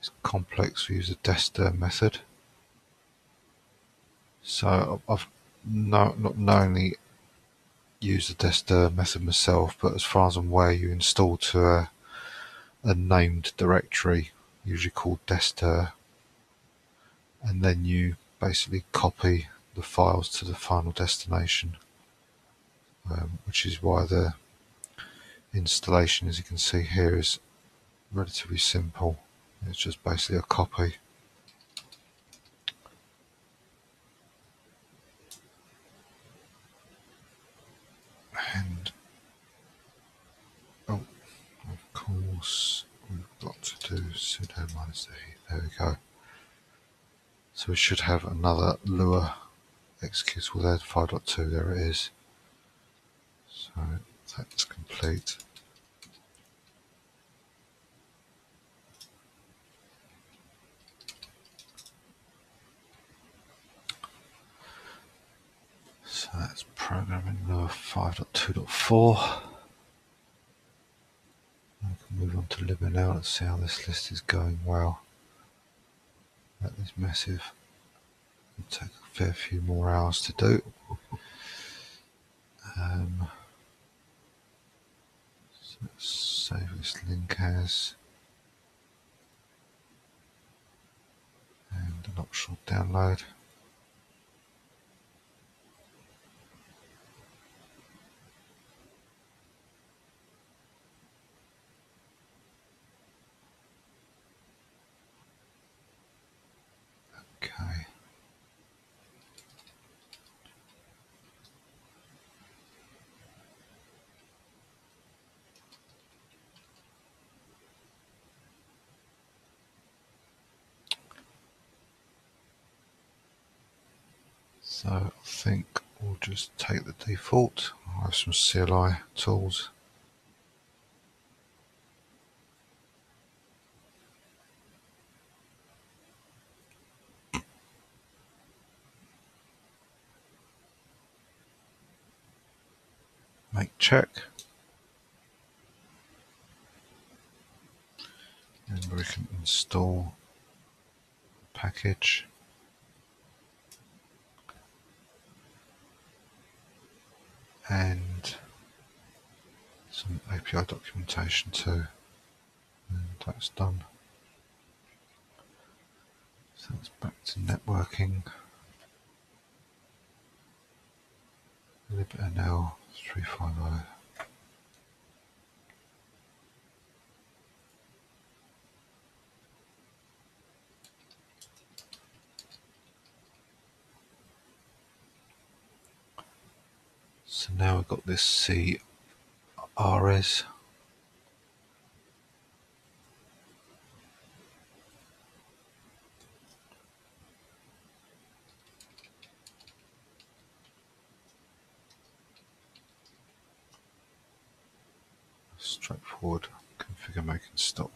is complex, we use the dester method. So I've no, not knowingly used the dester method myself, but as far as I'm aware, you install to a, a named directory, usually called dester, and then you basically copy the files to the final destination. um, which is why the installation, as you can see here, is relatively simple. It's just basically a copy. And, oh, of course, we've got to do sudo minus the heat. There we go. So we should have another Lua executable there, five point two, there it is. So that's complete. So that's programming Lua five point two point four. I can move on to Lib now. Let's see how this list is going. Well, that is massive. It'll take a fair few more hours to do. Um, so let's save this link as, and an optional download. So I think we'll just take the default. I'll have some C L I tools. Make check. And we can install the package. And some A P I documentation too, and that's done. So it's back to networking. libnl three fifty. So now we've got this C R S. Straightforward, configure, make and stop.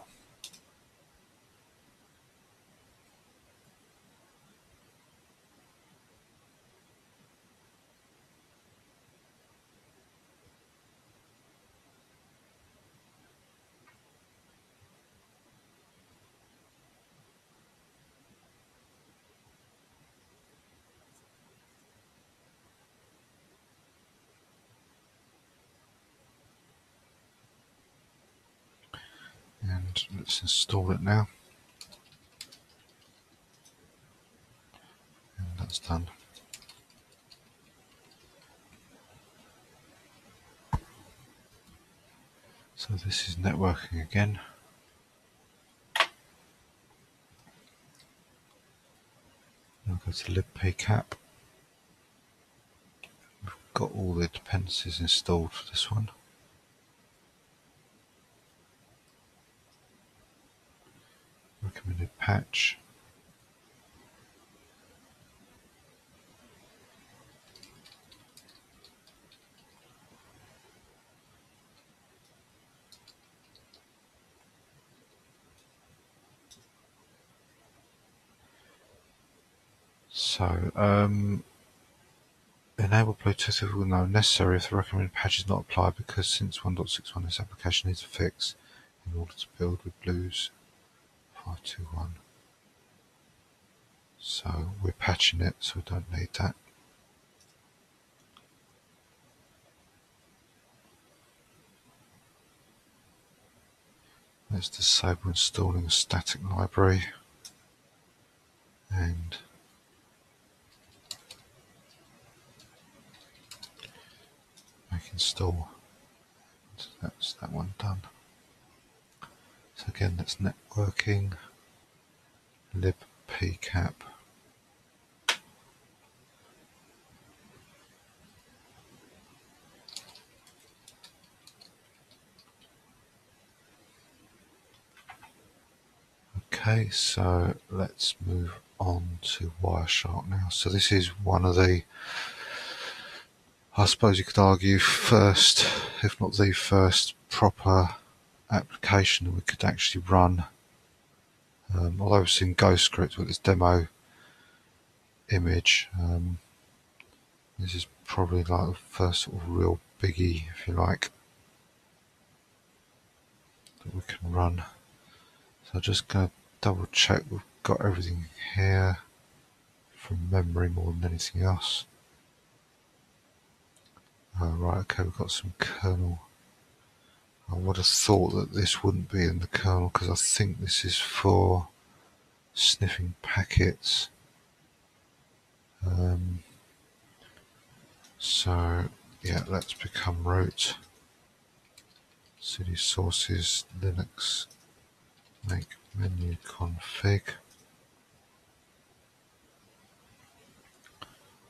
And let's install it now. And that's done. So this is networking again. Now go to libpcap. We've got all the dependencies installed for this one. Recommended patch. So, um, enable Bluetooth if no necessary if the recommended patch is not applied, because since one point six one this application needs a fix in order to build with Blues. five two one. So we're patching it, so we don't need that. Let's disable installing a static library and make install. So that's that one done. So again, that's networking, libpcap. Okay, so let's move on to Wireshark now. So this is one of the, I suppose you could argue, first, if not the first proper application that we could actually run. Um, although we've seen GoScript with its demo image, um, this is probably like the first sort of real biggie, if you like, that we can run. So I'm just going to double check we've got everything here from memory more than anything else. Oh, right, okay, we've got some kernel. I would have thought that this wouldn't be in the kernel because I think this is for sniffing packets. Um, so, yeah, let's become root. Cd sources, Linux, make menu config.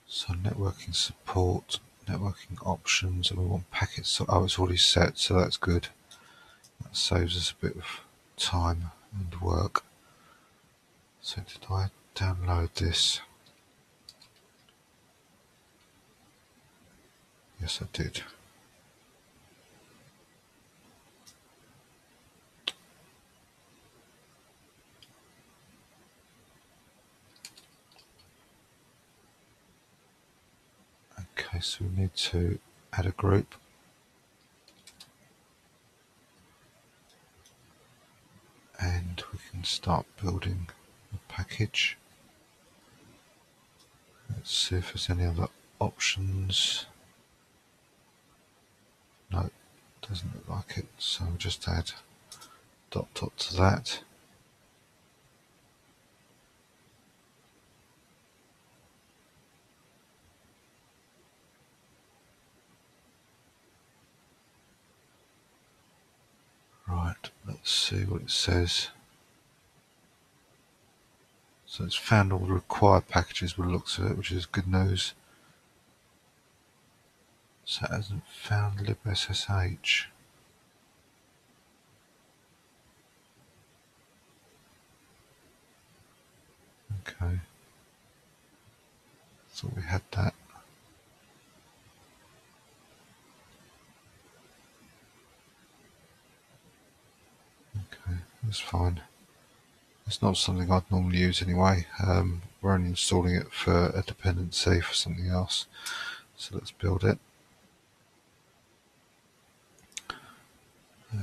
So, networking support. Networking options, and we want packets. So, oh, it's already set, so that's good. That saves us a bit of time and work. So, did I download this? Yes, I did. Okay, so we need to add a group. And we can start building the package. Let's see if there's any other options. No, doesn't look like it. So we'll just add dot dot to that. Right, let's see what it says. So it's found all the required packages by the looks of it, which is good news. So it hasn't found libssh. Okay. Thought we had that. That's fine. It's not something I'd normally use anyway. Um, we're only installing it for a dependency for something else. So let's build it. And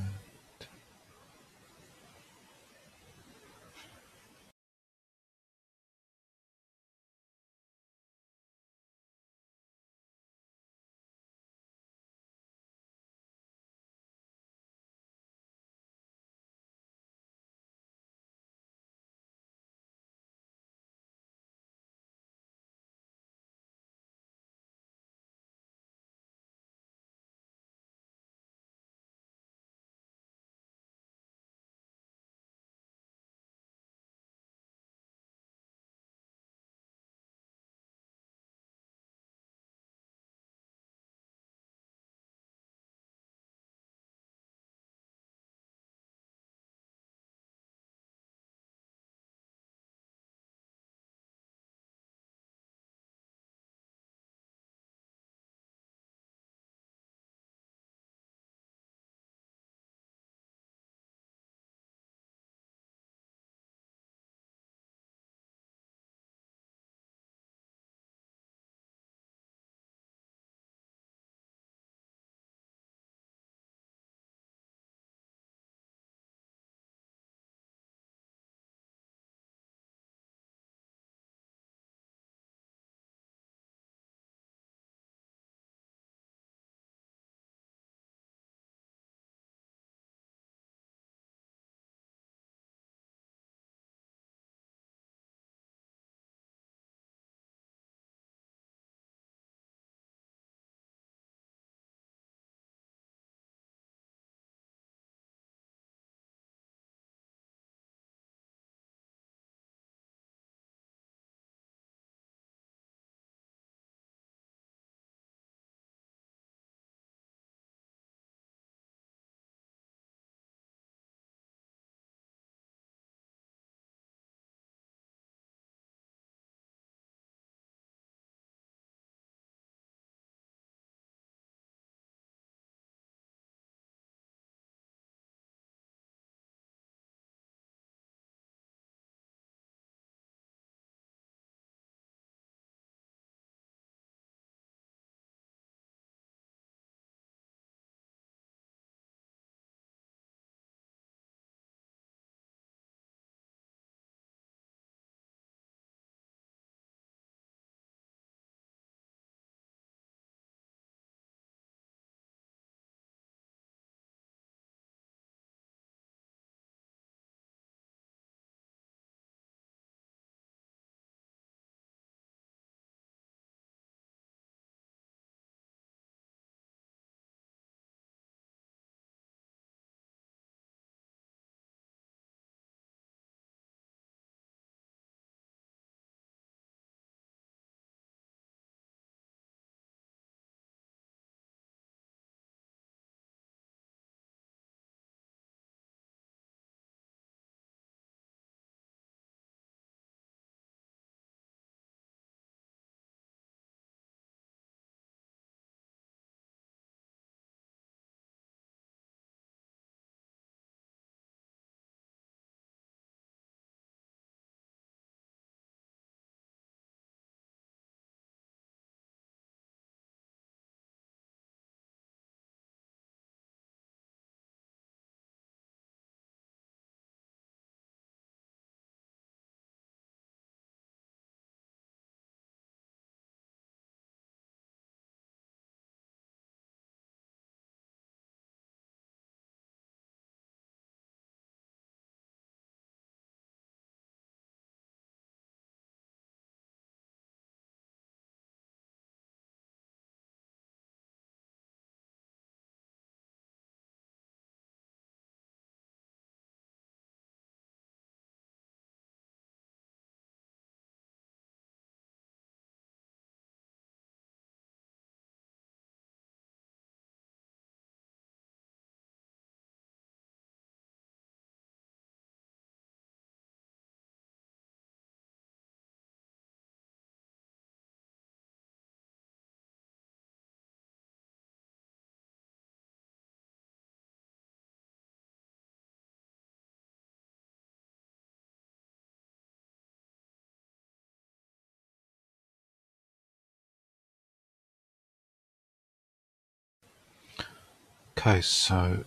Okay, so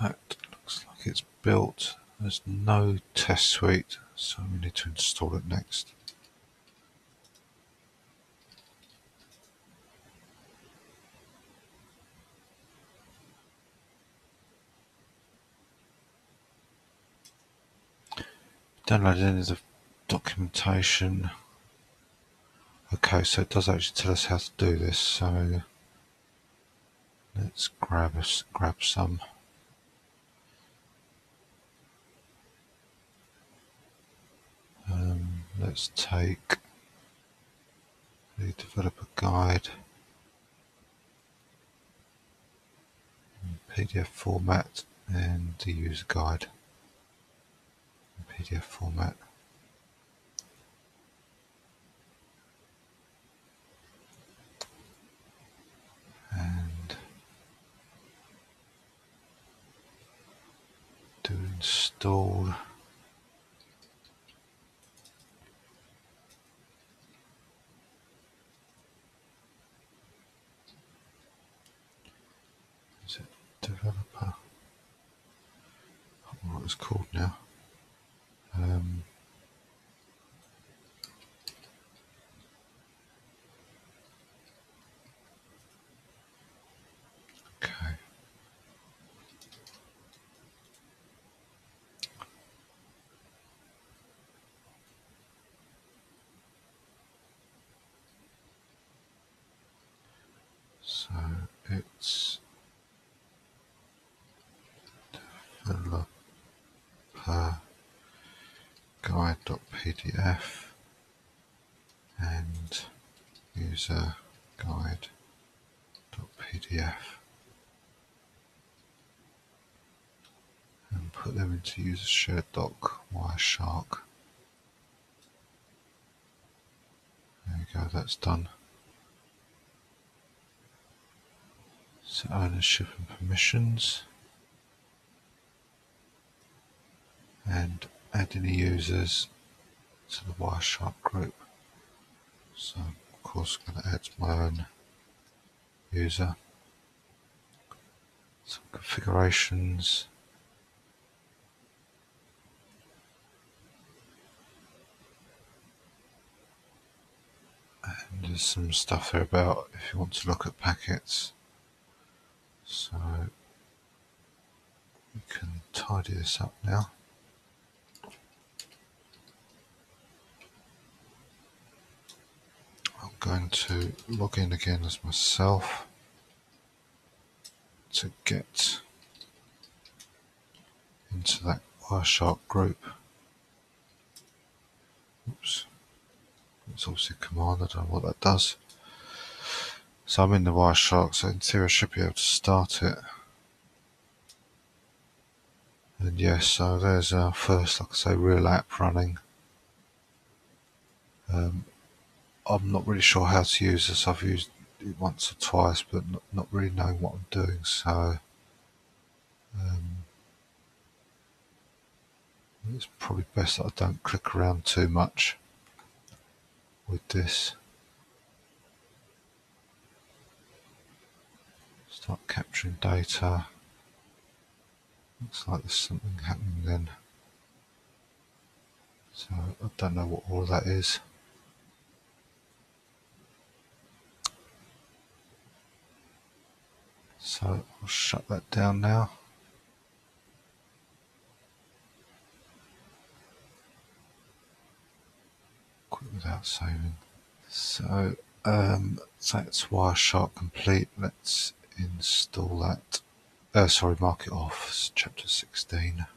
that looks like it's built. There's no test suite, so we need to install it next. Download any of the documentation. Okay, so it does actually tell us how to do this, so let's grab us grab some. Um, let's take the developer guide in P D F format and the user guide in P D F format. And do install. Is it developer? I don't know what it's called now. Um, okay. So it's developer guide.pdf and user guide.pdf and put them into user shared doc Wireshark. There we go, that's done. So ownership and permissions and add any users to the Wireshark group. So of course I'm going to add my own user. Some configurations. And there's some stuff there about if you want to look at packets. So we can tidy this up now. Going to log in again as myself to get into that Wireshark group. Oops, it's obviously a command, I don't know what that does. So I'm in the Wireshark, so in theory I should be able to start it. And yes, so there's our first, like I say, real app running. Um, I'm not really sure how to use this. I've used it once or twice, but not really knowing what I'm doing. So um, it's probably best that I don't click around too much with this. Start capturing data. Looks like there's something happening then. So I don't know what all that is. So I'll shut that down now. Quit without saving. So um, that's Wireshark complete. Let's install that. Uh, sorry, mark it off. It's chapter sixteen.